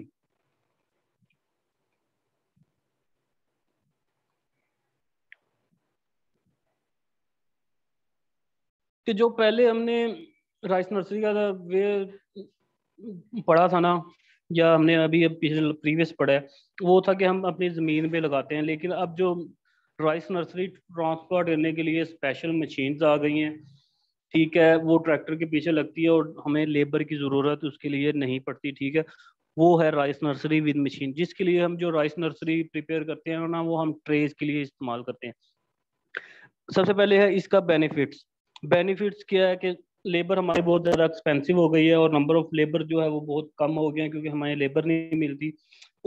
कि जो पहले हमने राइस नर्सरी का वे पढ़ा था ना या हमने अभी प्रीवियस पढ़ा है वो था कि हम अपनी ज़मीन पे लगाते हैं, लेकिन अब जो राइस नर्सरी ट्रांसपोर्ट करने के लिए स्पेशल मशीन्स आ गई हैं। ठीक है, वो ट्रैक्टर के पीछे लगती है और हमें लेबर की ज़रूरत उसके लिए नहीं पड़ती। ठीक है, वो है राइस नर्सरी विद मशीन, जिसके लिए हम जो राइस नर्सरी प्रिपेयर करते हैं ना वो हम ट्रेज के लिए इस्तेमाल करते हैं। सबसे पहले है इसका बेनिफिट्स। बेनिफिट्स क्या है कि लेबर हमारे बहुत ज़्यादा एक्सपेंसिव हो गई है और नंबर ऑफ लेबर जो है वो बहुत कम हो गया क्योंकि हमें लेबर नहीं मिलती।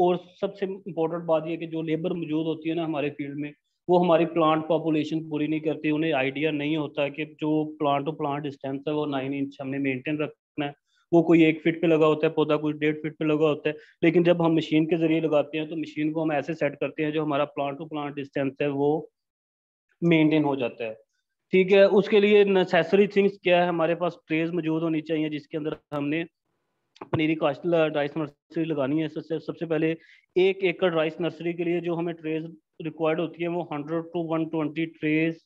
और सबसे इम्पोर्टेंट बात यह कि जो लेबर मौजूद होती है ना हमारे फील्ड में वो हमारी प्लांट पॉपुलेशन पूरी नहीं करती। उन्हें आइडिया नहीं होता कि जो प्लांट टू प्लांट डिस्टेंस है वो नाइन इंच हमने मेंटेन रखना है। वो कोई एक फिट पे लगा होता है पौधा, कोई डेढ़ फिट पे लगा होता है, लेकिन जब हम मशीन के जरिए लगाते हैं तो मशीन को हम ऐसे सेट करते हैं जो हमारा प्लांट टू प्लांट डिस्टेंस है वो मेंटेन हो जाता है। ठीक है। उसके लिए नेसेसरी थिंग्स क्या है, हमारे पास ट्रेज मौजूद होनी चाहिए जिसके अंदर हमने पनीरी कास्टल राइस नर्सरी लगानी है। सबसे सबसे पहले एक एकड़ राइस नर्सरी के लिए जो हमें ट्रेज रिक्वायर्ड होती है वो hundred to one twenty trays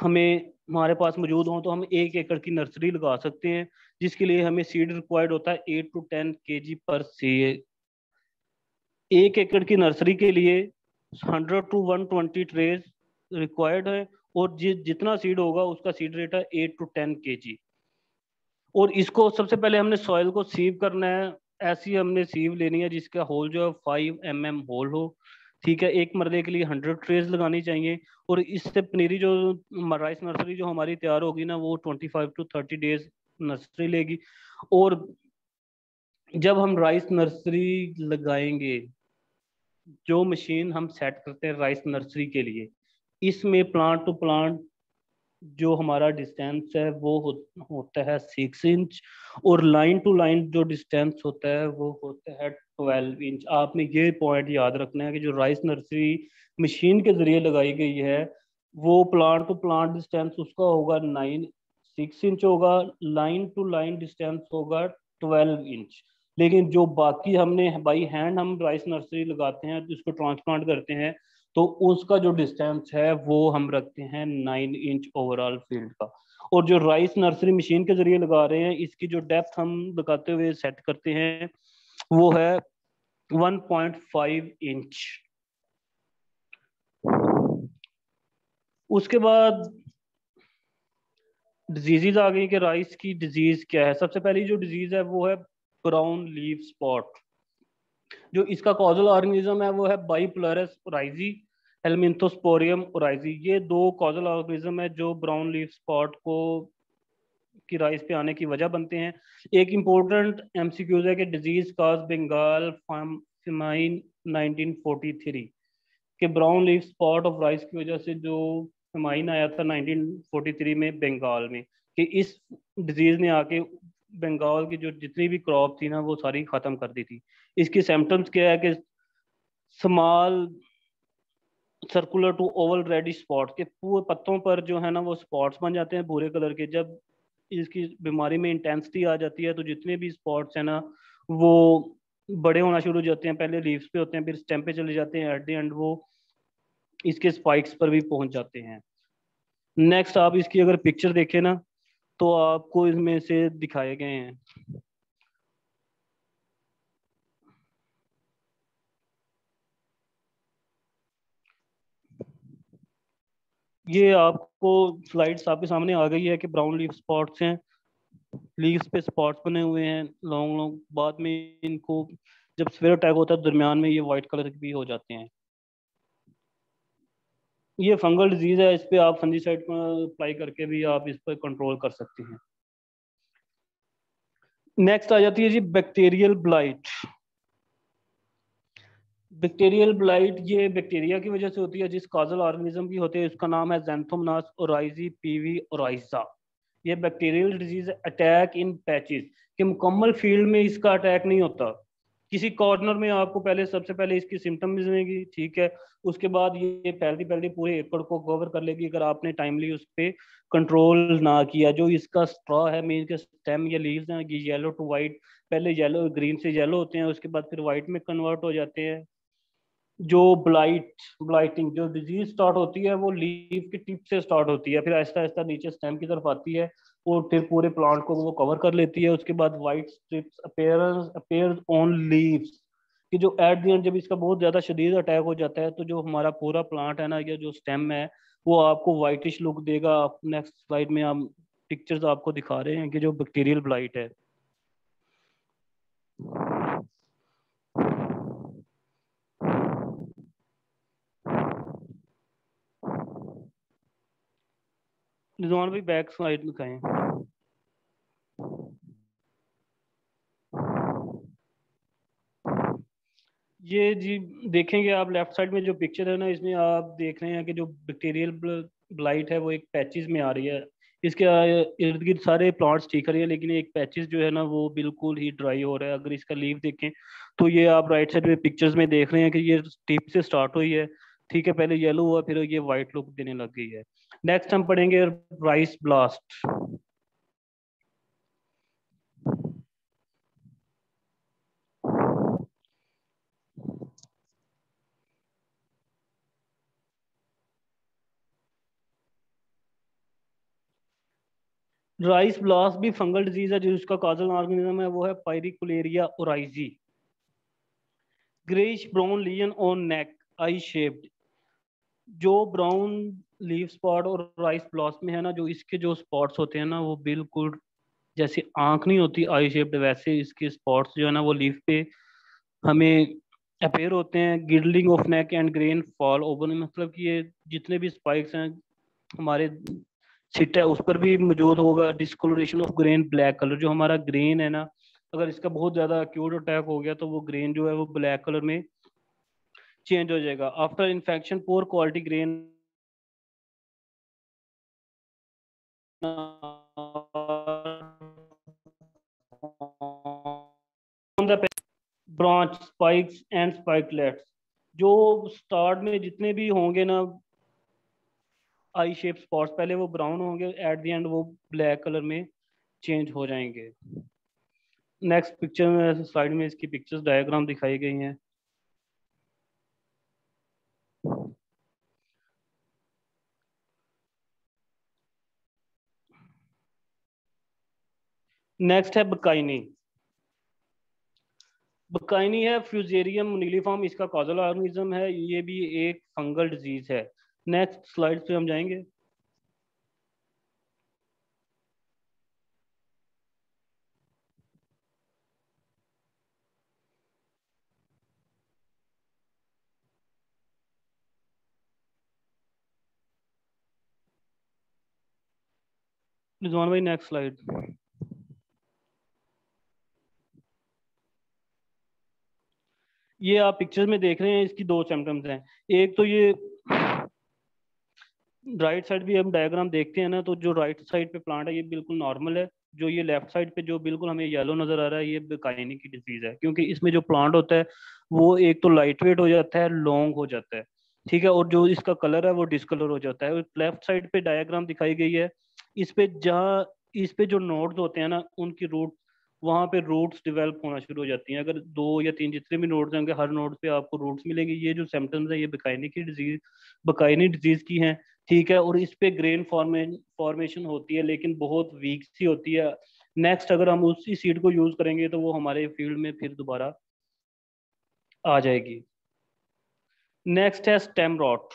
हमें हमारे पास मौजूद हों तो हम एक एकड़ की नर्सरी लगा सकते हैं, जिसके लिए हमें सीड रिक्वायर्ड होता है एट टू टेन केजी पर सीड। एक एकड़ की नर्सरी के लिए hundred to one twenty trays required है और जि, जितना सीड होगा उसका सीड रेट है एट टू टेन केजी। और इसको सबसे पहले हमने सॉइल को सीव करना है, ऐसी हमने सीव लेनी है जिसका होल जो है फाइव एम एम होल हो, ठीक है। एक मरले के लिए हंड्रेड ट्रेज लगानी चाहिए और इससे पनीरी जो राइस नर्सरी जो हमारी तैयार होगी ना वो twenty five to thirty days nursery लेगी। और जब हम राइस नर्सरी लगाएंगे जो मशीन हम सेट करते हैं राइस नर्सरी के लिए, इसमें प्लांट टू प्लांट जो हमारा डिस्टेंस है वो हो, होता है सिक्स इंच और लाइन टू लाइन जो डिस्टेंस होता है वो होता है ट्वेल्व इंच। आपने ये पॉइंट याद रखना है कि जो राइस नर्सरी मशीन के जरिए लगाई गई है वो प्लांट टू प्लांट डिस्टेंस उसका होगा नाइन सिक्स इंच होगा, लाइन टू लाइन डिस्टेंस होगा ट्वेल्व इंच। लेकिन जो बाकी हमने बाई हैंड हम राइस नर्सरी लगाते हैं जिसको ट्रांसप्लांट करते हैं तो उसका जो डिस्टेंस है वो हम रखते हैं नाइन इंच ओवरऑल फील्ड का। और जो राइस नर्सरी मशीन के जरिए लगा रहे हैं इसकी जो डेप्थ हम लगाते हुए सेट करते हैं वो है वन पॉइंट फाइव इंच। उसके बाद डिजीजेज आ गई कि राइस की डिजीज क्या है। सबसे पहली जो डिजीज है वो है ब्राउन लीफ स्पॉट। जो इसका कॉजल ऑर्गेनिज्म है वो है बाइप्लरस ओराइजी, हेलमिंथोस्पोरियम ओराइजी। ये दो कॉजल ऑर्गेनिज्म है जो ब्राउन लीफ स्पॉट को की राइस पे आने की वजह बनते हैं। एक इम्पोर्टेंट एमसीक्यूज है कि disease cause Bengal famine nineteen forty three के brown leaf spot of rice की वजह से जो फेमाइन आया था नाइनटीन फोर्टी थ्री में बंगाल में, कि इस डिजीज ने आके बंगाल की जो जितनी भी क्रॉप थी ना वो सारी खत्म कर दी थी। इसकी सिम्टम्स क्या है कि small circular to oval reddish spot के पूरे पत्तों पर जो है ना वो स्पॉट्स बन जाते हैं भूरे कलर के। जब इसकी बीमारी में इंटेंसिटी आ जाती है तो जितने भी स्पॉट्स हैं ना वो बड़े होना शुरू हो जाते हैं, पहले लीव्स पे होते हैं फिर स्टेम पे चले जाते हैं, एट द एंड वो इसके स्पाइक्स पर भी पहुंच जाते हैं। नेक्स्ट आप इसकी अगर पिक्चर देखें ना तो आपको इसमें से दिखाए गए हैं। ये आपको स्लाइड्स आपके सामने आ गई है कि ब्राउन लीफ स्पॉट्स हैं, लीव्स पे स्पॉट्स बने हुए हैं लॉन्ग लॉन्ग, बाद में इनको जब स्फेयर अटैक होता है दरमियान में ये वाइट कलर के भी हो जाते हैं। ये फंगल डिजीज है, इस पे आप फंजीसाइड अप्लाई करके भी आप इस पर कंट्रोल कर सकते हैं। नेक्स्ट आ जाती है जी बैक्टीरियल ब्लाइट। बैक्टीरियल ब्लाइट ये बैक्टीरिया की वजह से होती है जिस काजल ऑर्गेनिज्म की होते हैं, उसका नाम है ज़ैंथोमोनास ओराइजी पीवी ओराइजा। ये bacterial disease attack in patches कि मुकम्मल फील्ड में इसका अटैक नहीं होता, किसी कॉर्नर में आपको पहले सबसे पहले इसकी सिम्टम मिलेगी, ठीक है। उसके बाद ये फैलती फैलती पूरे एकड़ को कवर कर लेगी अगर आपने टाइमली उस पर कंट्रोल ना किया। जो इसका स्ट्रॉ है मेन के स्टेम या लीव्स हैं ये येलो टू वाइट, पहले येलो ग्रीन से येलो होते हैं उसके बाद फिर वाइट में कन्वर्ट हो जाते हैं। जो ब्लाइट ब्लाइटिंग जो डिजीज स्टार्ट होती है वो लीफ के टिप से स्टार्ट होती है, फिर आहिस्ता आहिस्ता नीचे स्टेम की तरफ आती है और फिर पूरे प्लांट को वो कवर कर लेती है। उसके बाद white stripes appearance appears on leaves कि जो एट द एंड जब इसका बहुत ज़्यादा शदीद अटैक हो जाता है तो जो हमारा पूरा प्लांट है ना या जो स्टेम है वो आपको वाइटिश लुक देगा। नेक्स्ट स्लाइड में हम पिक्चर्स आपको दिखा रहे हैं कि जो बैक्टीरियल ब्लाइट है। रिजवान भी बैक साइड में कहें। ये जी देखेंगे आप लेफ्ट साइड में जो पिक्चर है ना इसमें आप देख रहे हैं कि जो बैक्टीरियल ब्लाइट है वो एक पैचेस में आ रही है, इसके इर्द गिर्द सारे प्लांट्स ठीक हो रहे हैं लेकिन एक पैचेस जो है ना वो बिल्कुल ही ड्राई हो रहा है। अगर इसका लीफ देखें तो ये आप राइट साइड में पिक्चर्स में देख रहे हैं कि ये टिप से स्टार्ट हुई है, ठीक है, पहले येलो हुआ फिर ये वाइट लुक देने लग गई है। नेक्स्ट हम पढ़ेंगे राइस ब्लास्ट। राइस ब्लास्ट भी फंगल डिजीज है, जो उसका कॉजल ऑर्गेनिज्म है वो है Pyricularia oryzae. Greyish brown lesion on neck, eye shaped, जो ब्राउन लीफ स्पॉट और राइस ब्लास्ट में है ना, जो इसके जो स्पॉट्स होते हैं ना वो बिल्कुल जैसे आंख नहीं होती आई शेप्ड, वैसे इसके स्पॉट्स जो है ना वो लीफ पे हमें अपेयर होते हैं। Girdling of neck and grain fall over, मतलब कि ये जितने भी स्पाइक्स हैं हमारे छिट्टा उस पर भी मौजूद होगा। Discolouration of grain, black colour, जो हमारा ग्रेन है ना अगर इसका बहुत ज्यादा एक्यूट अटैक हो गया तो वो ग्रेन जो है वो ब्लैक कलर में चेंज हो जाएगा। After infection poor quality grain branch spikes and spikelets, जो स्टार्ट में जितने भी होंगे ना आई शेप स्पॉट्स पहले वो ब्राउन होंगे, एट द एंड वो ब्लैक कलर में चेंज हो जाएंगे। नेक्स्ट पिक्चर में स्लाइड में इसकी पिक्चर्स डायग्राम दिखाई गई हैं। नेक्स्ट है बकाइनी। बकाइनी है फ्यूजेरियम मोनिलिफॉर्म, इसका कॉजल ऑर्गेनिज्म है, ये भी एक फंगल डिजीज है। नेक्स्ट स्लाइड पे हम जाएंगे। रिजवान भाई नेक्स्ट स्लाइड। ये आप पिक्चर्स में देख रहे हैं, इसकी दो सिम्टम्स हैं। एक तो ये राइट साइड भी हम डायग्राम देखते हैं ना, तो जो राइट साइड पे प्लांट है ये बिल्कुल नॉर्मल है, जो ये लेफ्ट साइड पे जो बिल्कुल हमें येलो नजर आ रहा है ये बकाइनी की डिजीज है, क्योंकि इसमें जो प्लांट होता है वो एक तो लाइट वेट हो जाता है, लॉन्ग हो जाता है, ठीक है, और जो इसका कलर है वो डिसकलर हो जाता है। लेफ्ट साइड पे डायग्राम दिखाई गई है, इस पे जहाँ इस पे जो नोड्स होते हैं ना उनकी रूट, वहाँ पे रूट्स डेवलप होना शुरू हो जाती हैं। अगर दो या तीन जितने भी नोड्स होंगे हर नोड पे आपको रूट्स मिलेंगे। ये जो सिम्टम्स है ये बकाइनी की डिजीज बकाइनी डिजीज की हैं, ठीक है, और इस पे ग्रेन फॉर्मेशन फॉर्मेशन होती है लेकिन बहुत वीक सी होती है। नेक्स्ट अगर हम उसी सीड को यूज करेंगे तो वो हमारे फील्ड में फिर दोबारा आ जाएगी। नेक्स्ट है स्टेम रॉट।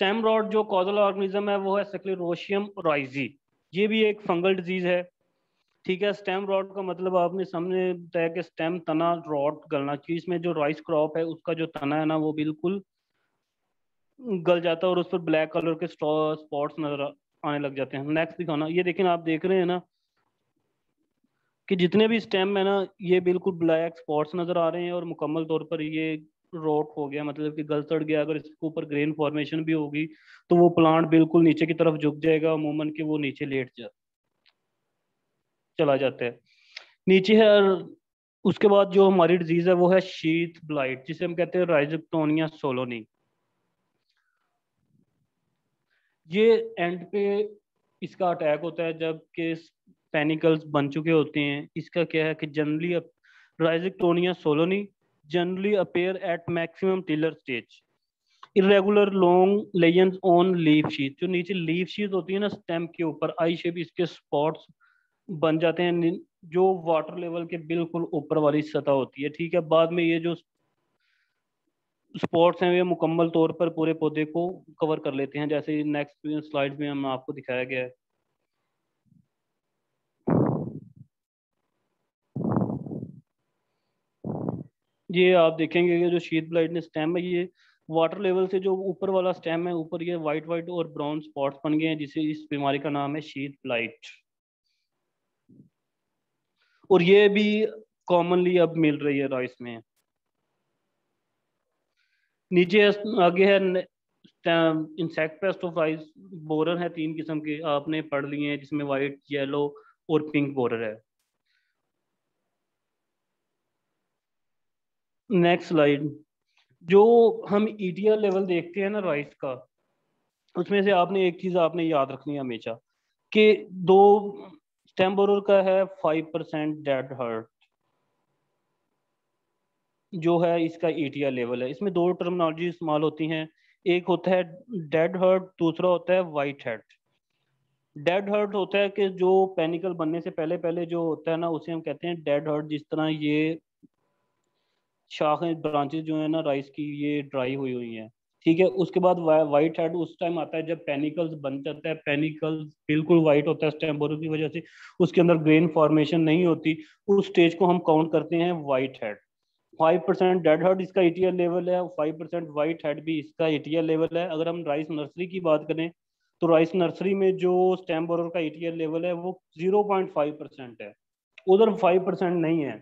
स्टेम रॉट जो कॉजल ऑर्गेनिज्म है वो है स्क्लेरोशियम ओराइज़ी, ये भी एक फंगल डिजीज है, ठीक है। स्टेम रॉट का मतलब आपने सामने बताया कि स्टेम तना, रॉट गलना, चीज में जो राइस क्रॉप है उसका जो तना है ना वो बिल्कुल गल जाता है और उस पर ब्लैक कलर के स्पॉट्स नजर आने लग जाते हैं। नेक्स्ट दिखाना। ये देखिए आप देख रहे हैं ना कि जितने भी स्टेम है ना ये बिल्कुल ब्लैक स्पॉट्स नजर आ रहे हैं और मुकम्मल तौर पर ये रॉट हो गया, मतलब कि गल सड़ गया। अगर इसके ऊपर ग्रेन फॉर्मेशन भी होगी तो वो प्लांट बिल्कुल नीचे की तरफ झुक जाएगा, अमूमन कि वो नीचे लेट जा चला जाता है नीचे है। उसके बाद जो हमारी डिजीज है वो है शीथ ब्लाइट, जिसे हम कहते हैं राइजोक्टोनिया सोलोनी। ये एंड पे इसका अटैक होता है जबकि पेनिकल्स बन चुके होते हैं। इसका क्या है कि generally Rhizoctonia solani generally appear at maximum tiller stage, irregular long lesions on leaf sheath, जो नीचे लीफ शीट होती है ना स्टेम के ऊपर आई शेप इसके स्पॉट्स बन जाते हैं, जो वाटर लेवल के बिल्कुल ऊपर वाली सतह होती है, ठीक है। बाद में ये जो स्पॉट्स हैं वे मुकम्मल तौर पर पूरे पौधे को कवर कर लेते हैं, जैसे नेक्स्ट स्लाइड में हम आपको दिखाया गया है। ये आप देखेंगे कि जो शीथ ब्लाइट ने स्टेम है ये वाटर लेवल से जो ऊपर वाला स्टेम है ऊपर ये वाइट वाइट और ब्राउन स्पॉट्स बन गए हैं, जिसे इस बीमारी का नाम है शीथ ब्लाइट, और ये भी कॉमनली अब मिल रही है राइस में। नीचे आगे है insect pest of rice. Borer है तीन किस्म के, आपने पढ़ लिए हैं, जिसमें वाइट, येलो और पिंक बोरर है। Next slide. जो हम ईडीएल लेवल देखते हैं ना राइस का, उसमें से आपने एक चीज आपने याद रखनी है हमेशा कि दो स्टेम बोरर का है फाइव परसेंट डेड हर्ट जो है इसका ईटीएल लेवल है। इसमें दो टर्मिनोलॉजी इस्तेमाल होती हैं, एक होता है डेड हर्ट, दूसरा होता है वाइट हेड। डेड हर्ट होता है कि जो पेनिकल बनने से पहले पहले जो होता है ना उसे हम कहते हैं डेड हर्ट। जिस तरह ये शाखें ब्रांचेस जो है ना राइस की ये ड्राई हुई हुई हैं, ठीक है, उसके बाद वाइट हेड उस टाइम आता है जब पेनिकल्स बन जाता है, पेनिकल्स बिल्कुल वाइट होता है स्टेम बोरर की वजह से, उसके अंदर ग्रेन फॉर्मेशन नहीं होती, उस स्टेज को हम काउंट करते हैं white head. Five percent dead head इसका ईटीएल लेवल है, फाइव परसेंट वाइट हेड भी इसका ईटीएल लेवल है। अगर हम राइस नर्सरी की बात करें तो राइस नर्सरी में जो स्टेम बोरर का ईटीएल लेवल है वो जीरो पॉइंट फाइव परसेंट है, उधर फाइव परसेंट नहीं है।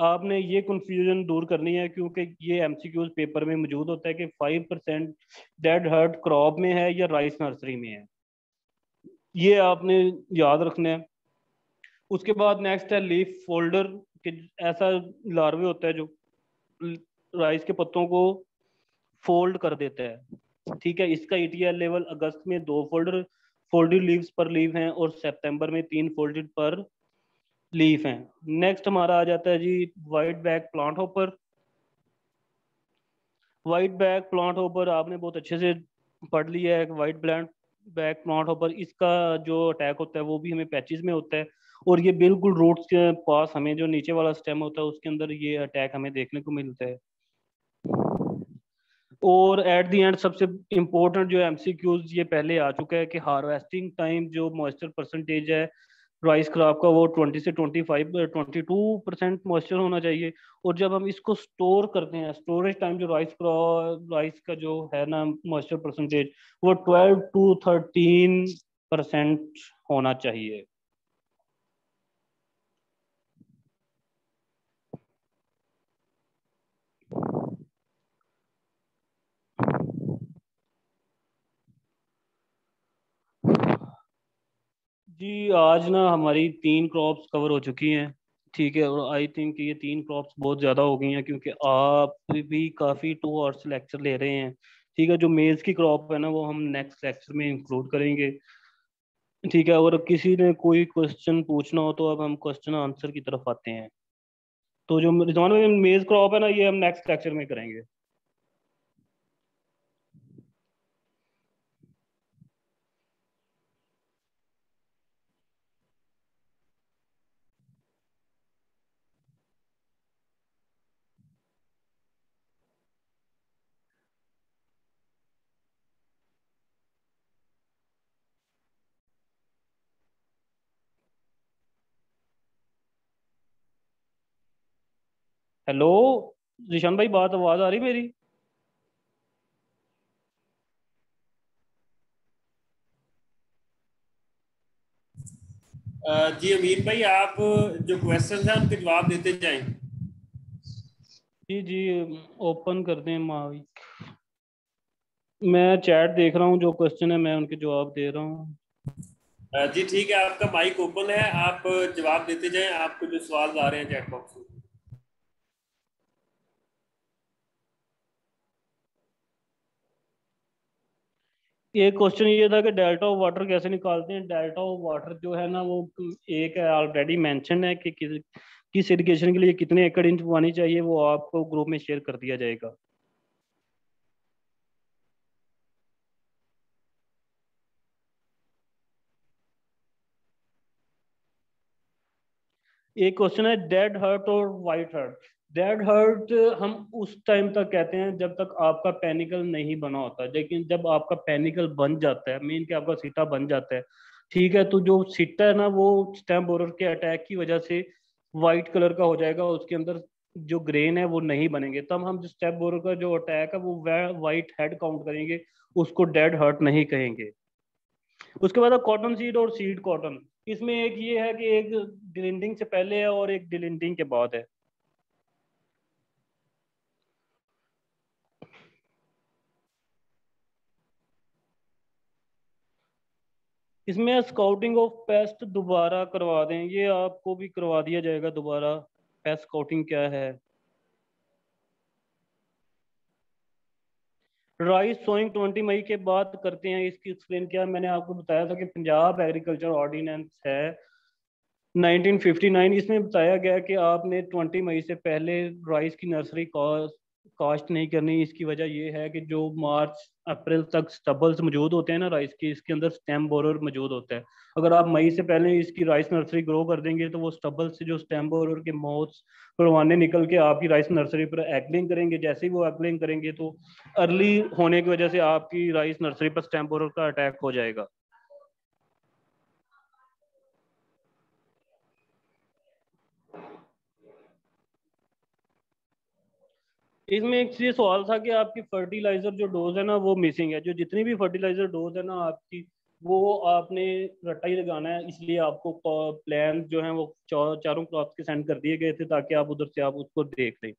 आपने ये कंफ्यूजन दूर करनी है क्योंकि ये एमसीक्यूज पेपर में मौजूद होता है कि five percent dead heart crop में है या राइस नर्सरी में है, ये आपने याद रखना है। उसके बाद नेक्स्ट है लीफ फोल्डर, कि ऐसा लार्वे होता है जो राइस के पत्तों को फोल्ड कर देता है, ठीक है, इसका ईटीएल लेवल अगस्त में दो फोल्डर फोल्डेड लीव्स पर लीव हैं और सितंबर में तीन फोल्डेड पर लीफ हैं। नेक्स्ट हमारा आ जाता है जी white back plant hopper. White back plant hopper आपने बहुत अच्छे से पढ़ लिया है, white bland back plant hopper, इसका जो अटैक होता है वो भी हमें पैचेस में होता है और ये बिल्कुल रूट्स के पास हमें जो नीचे वाला स्टेम होता है उसके अंदर ये अटैक हमें देखने को मिलता है। और एट दी एंड सबसे इम्पोर्टेंट जो एमसीक्यूज ये पहले आ चुका है कि हार्वेस्टिंग टाइम जो मॉइस्चर परसेंटेज है राइस क्रॉप का वो बीस से पच्चीस बाईस बाईस परसेंट मॉइस्चर होना चाहिए। और जब हम इसको स्टोर करते हैं, स्टोरेज टाइम जो राइस क्रॉप राइस का जो है ना मॉइस्चर परसेंटेज वो बारह टू तेरह परसेंट होना चाहिए। जी आज ना हमारी तीन क्रॉप्स कवर हो चुकी हैं, ठीक है, और आई थिंक ये तीन क्रॉप्स बहुत ज़्यादा हो गई हैं क्योंकि आप भी काफ़ी टू आवर्स लेक्चर ले रहे हैं, ठीक है। जो मेज़ की क्रॉप है ना वो हम नेक्स्ट लेक्चर में इंक्लूड करेंगे, ठीक है। और किसी ने कोई क्वेश्चन पूछना हो तो अब हम क्वेश्चन आंसर की तरफ आते हैं। तो जो रिजवान में मेज़ क्रॉप है ना ये हम नेक्स्ट लेक्चर में करेंगे। हेलो जिशान भाई, बात आवाज आ रही मेरी? जी अमीर भाई, आप जो क्वेश्चन है उनके जवाब देते जाएं। जी जी ओपन कर दें माइक, मैं चैट देख रहा हूं, जो क्वेश्चन है मैं उनके जवाब दे रहा हूं। जी ठीक है, आपका माइक ओपन है, आप जवाब देते जाएं, आपको जो सवाल आ रहे हैं चैट बॉक्स में। एक क्वेश्चन ये था कि डेल्टा ऑफ वाटर कैसे निकालते हैं। डेल्टा ऑफ वाटर जो है ना वो एक है ऑलरेडी मेंशन है कि किस किस इरिगेशन के लिए कितने एकड़ इंच पानी चाहिए, वो आपको ग्रुप में शेयर कर दिया जाएगा। एक क्वेश्चन है डेड हर्ट और वाइट हर्ट। डेड हर्ट हम उस टाइम तक कहते हैं जब तक आपका पेनिकल नहीं बना होता, लेकिन जब आपका पेनिकल बन जाता है, मीन कि आपका सीटा बन जाता है, ठीक है, तो जो सीटा है ना वो स्टेम बोरर के अटैक की वजह से वाइट कलर का हो जाएगा, उसके अंदर जो ग्रेन है वो नहीं बनेंगे, तब हम जो स्टेम बोरर का जो अटैक है वो वाइट हेड काउंट करेंगे, उसको डेड हर्ट नहीं कहेंगे। उसके बाद कॉटन सीड और सीड कॉटन, इसमें एक ये है कि एक डिलिंडिंग से पहले है और एक डिलिंडिंग के बाद है। इसमें स्काउटिंग ऑफ पेस्ट दोबारा करवा दें, ये आपको भी करवा दिया जाएगा दोबारा, पेस्ट स्काउटिंग क्या है। राइस सोइंग ट्वेंटी मई के बाद करते हैं। इसकी एक्सप्लेन किया, मैंने आपको बताया था कि पंजाब एग्रीकल्चर ऑर्डिनेंस है नाइनटीन फिफ्टी नाइन, इसमें बताया गया कि आपने ट्वेंटी मई से पहले राइस की नर्सरी काश्त नहीं करनी। इसकी वजह यह है कि जो मार्च अप्रैल तक स्टबल्स मौजूद होते हैं ना राइस के, इसके अंदर स्टेम बोरर मौजूद होता है। अगर आप मई से पहले इसकी राइस नर्सरी ग्रो कर देंगे तो वो स्टबल से जो स्टेम बोरर के मौत परवाने निकल के आपकी राइस नर्सरी पर एग्लिंग करेंगे। जैसे ही वो एग्लिंग करेंगे तो अर्ली होने की वजह से आपकी राइस नर्सरी पर स्टेम बोरर का अटैक हो जाएगा। इसमें एक ये सवाल था कि आपकी फर्टिलाइजर जो डोज है ना वो मिसिंग है। जो जितनी भी फर्टिलाइजर डोज है ना आपकी, वो आपने रट्टा ही लगाना है, इसलिए आपको प्लान जो है वो चारों क्रॉप्स के सेंड कर दिए गए थे ताकि आप उधर से आप उसको देख लें।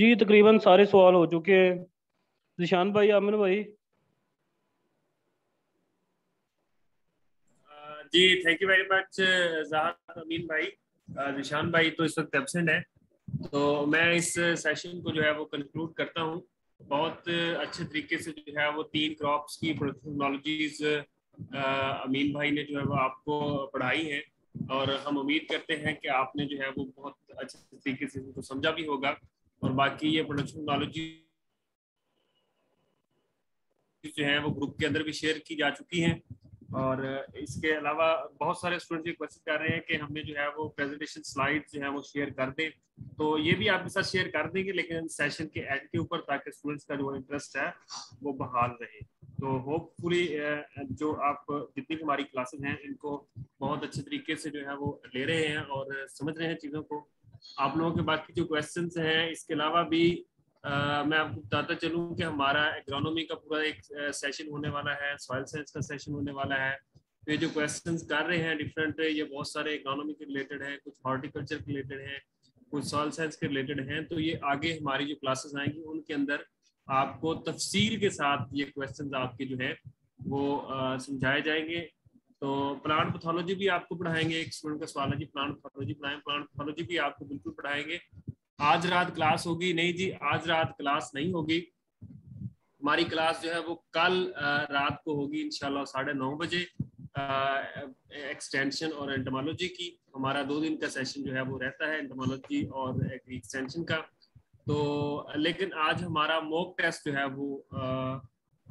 जी तकरीबन सारे सवाल हो चुके हैं। निशान भाई, आमिर भाई ji, thank you very much ज़ाहर Amin भाई। निशान भाई तो इस वक्त एब्सेंट है, तो मैं इस सेशन को जो है वो कंक्लूड करता हूँ। बहुत अच्छे तरीके से जो है वो तीन क्रॉप्स की टेक्नोलॉजीज अमीन भाई ने जो है वो आपको पढ़ाई है, और हम उम्मीद करते हैं कि आपने जो है वो बहुत अच्छे तरीके से उनको समझा भी होगा। और बाकी ये प्रोडक्शन नॉलेजी जो है वो ग्रुप के अंदर भी शेयर की जा चुकी हैं, और इसके अलावा बहुत सारे स्टूडेंट्स भी कोशिश कर रहे हैं कि हमने जो है वो प्रेजेंटेशन स्लाइड्स जो है वो शेयर कर दें, तो ये भी आपके साथ शेयर कर देंगे लेकिन सेशन के एंड के ऊपर, ताकि स्टूडेंट्स का जो इंटरेस्ट है वो बहाल रहे। तो होपफुली जो आप जितनी भी हमारी क्लासेज हैं इनको बहुत अच्छे तरीके से जो है वो ले रहे हैं और समझ रहे हैं चीज़ों को। आप लोगों के बाकी जो क्वेश्चंस हैं, इसके अलावा भी आ, मैं आपको बताता चलूँ कि हमारा एग्रोनॉमी का पूरा एक सेशन होने वाला है, सॉइल साइंस का सेशन होने वाला है। तो ये जो क्वेश्चंस कर रहे हैं डिफरेंट, ये बहुत सारे एग्रोनॉमी के रिलेटेड हैं, कुछ हॉर्टिकल्चर के रिलेटेड हैं, कुछ सॉइल साइंस के रिलेटेड हैं। तो ये आगे हमारी जो क्लासेस आएंगी उनके अंदर आपको तफसील के साथ ये क्वेश्चन आपके जो है वो समझाए जाएंगे। तो प्लांट पैथोलॉजी भी आपको पढ़ाएंगे, एक स्टूडेंट का सवाल है जी प्लांट पैथोलॉजी पढ़ाएं, प्लांट पैथोलॉजी भी आपको बिल्कुल पढ़ाएंगे। आज रात क्लास होगी? नहीं जी, आज रात क्लास नहीं होगी। हमारी क्लास जो है वो कल रात को होगी इंशाल्लाह साढ़े नौ बजे एक्सटेंशन और एंटोमोलॉजी की। हमारा दो दिन का सेशन जो है वो रहता है एंटोमोलॉजी और एक्सटेंशन का। तो लेकिन आज हमारा मॉक टेस्ट जो है वो आ,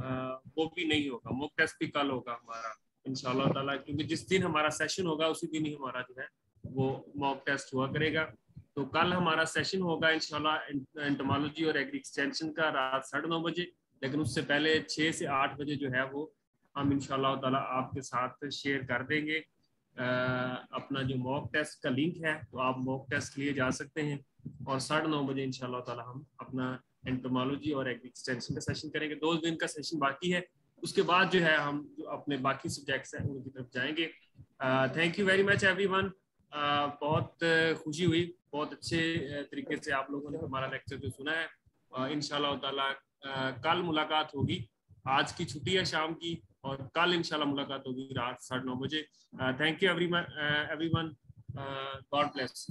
आ, वो भी नहीं होगा, मॉक टेस्ट भी कल होगा हमारा इंशाल्लाह ताला, क्योंकि जिस दिन हमारा सेशन होगा उसी दिन ही हमारा जो है वो मॉक टेस्ट हुआ करेगा। तो कल हमारा सेशन होगा इंशाल्लाह एंटोमोलॉजी और एग्री एक्सटेंशन का रात साढ़े नौ बजे, लेकिन उससे पहले छः से आठ बजे जो है वो हम इंशाल्लाह ताला आपके साथ शेयर कर देंगे आ, अपना जो मॉक टेस्ट का लिंक है, तो आप मॉक टेस्ट लिए जा सकते हैं। और साढ़े नौ बजे इंशाल्लाह ताला हम अपना एंटोमोलॉजी और एग्री एक्सटेंशन का सेशन करेंगे। दो दिन का सेशन बाकी है, उसके बाद जो है हम जो अपने बाकी सब्जेक्ट्स हैं उनकी तरफ जाएंगे। Thank you very much everyone, बहुत खुशी हुई, बहुत अच्छे तरीके से आप लोगों ने हमारा लेक्चर जो सुना है। uh, इंशाल्लाह ताला uh, कल मुलाकात होगी, आज की छुट्टी है शाम की, और कल इंशाल्लाह मुलाकात होगी रात साढ़े नौ बजे। Thank you everyone, God bless.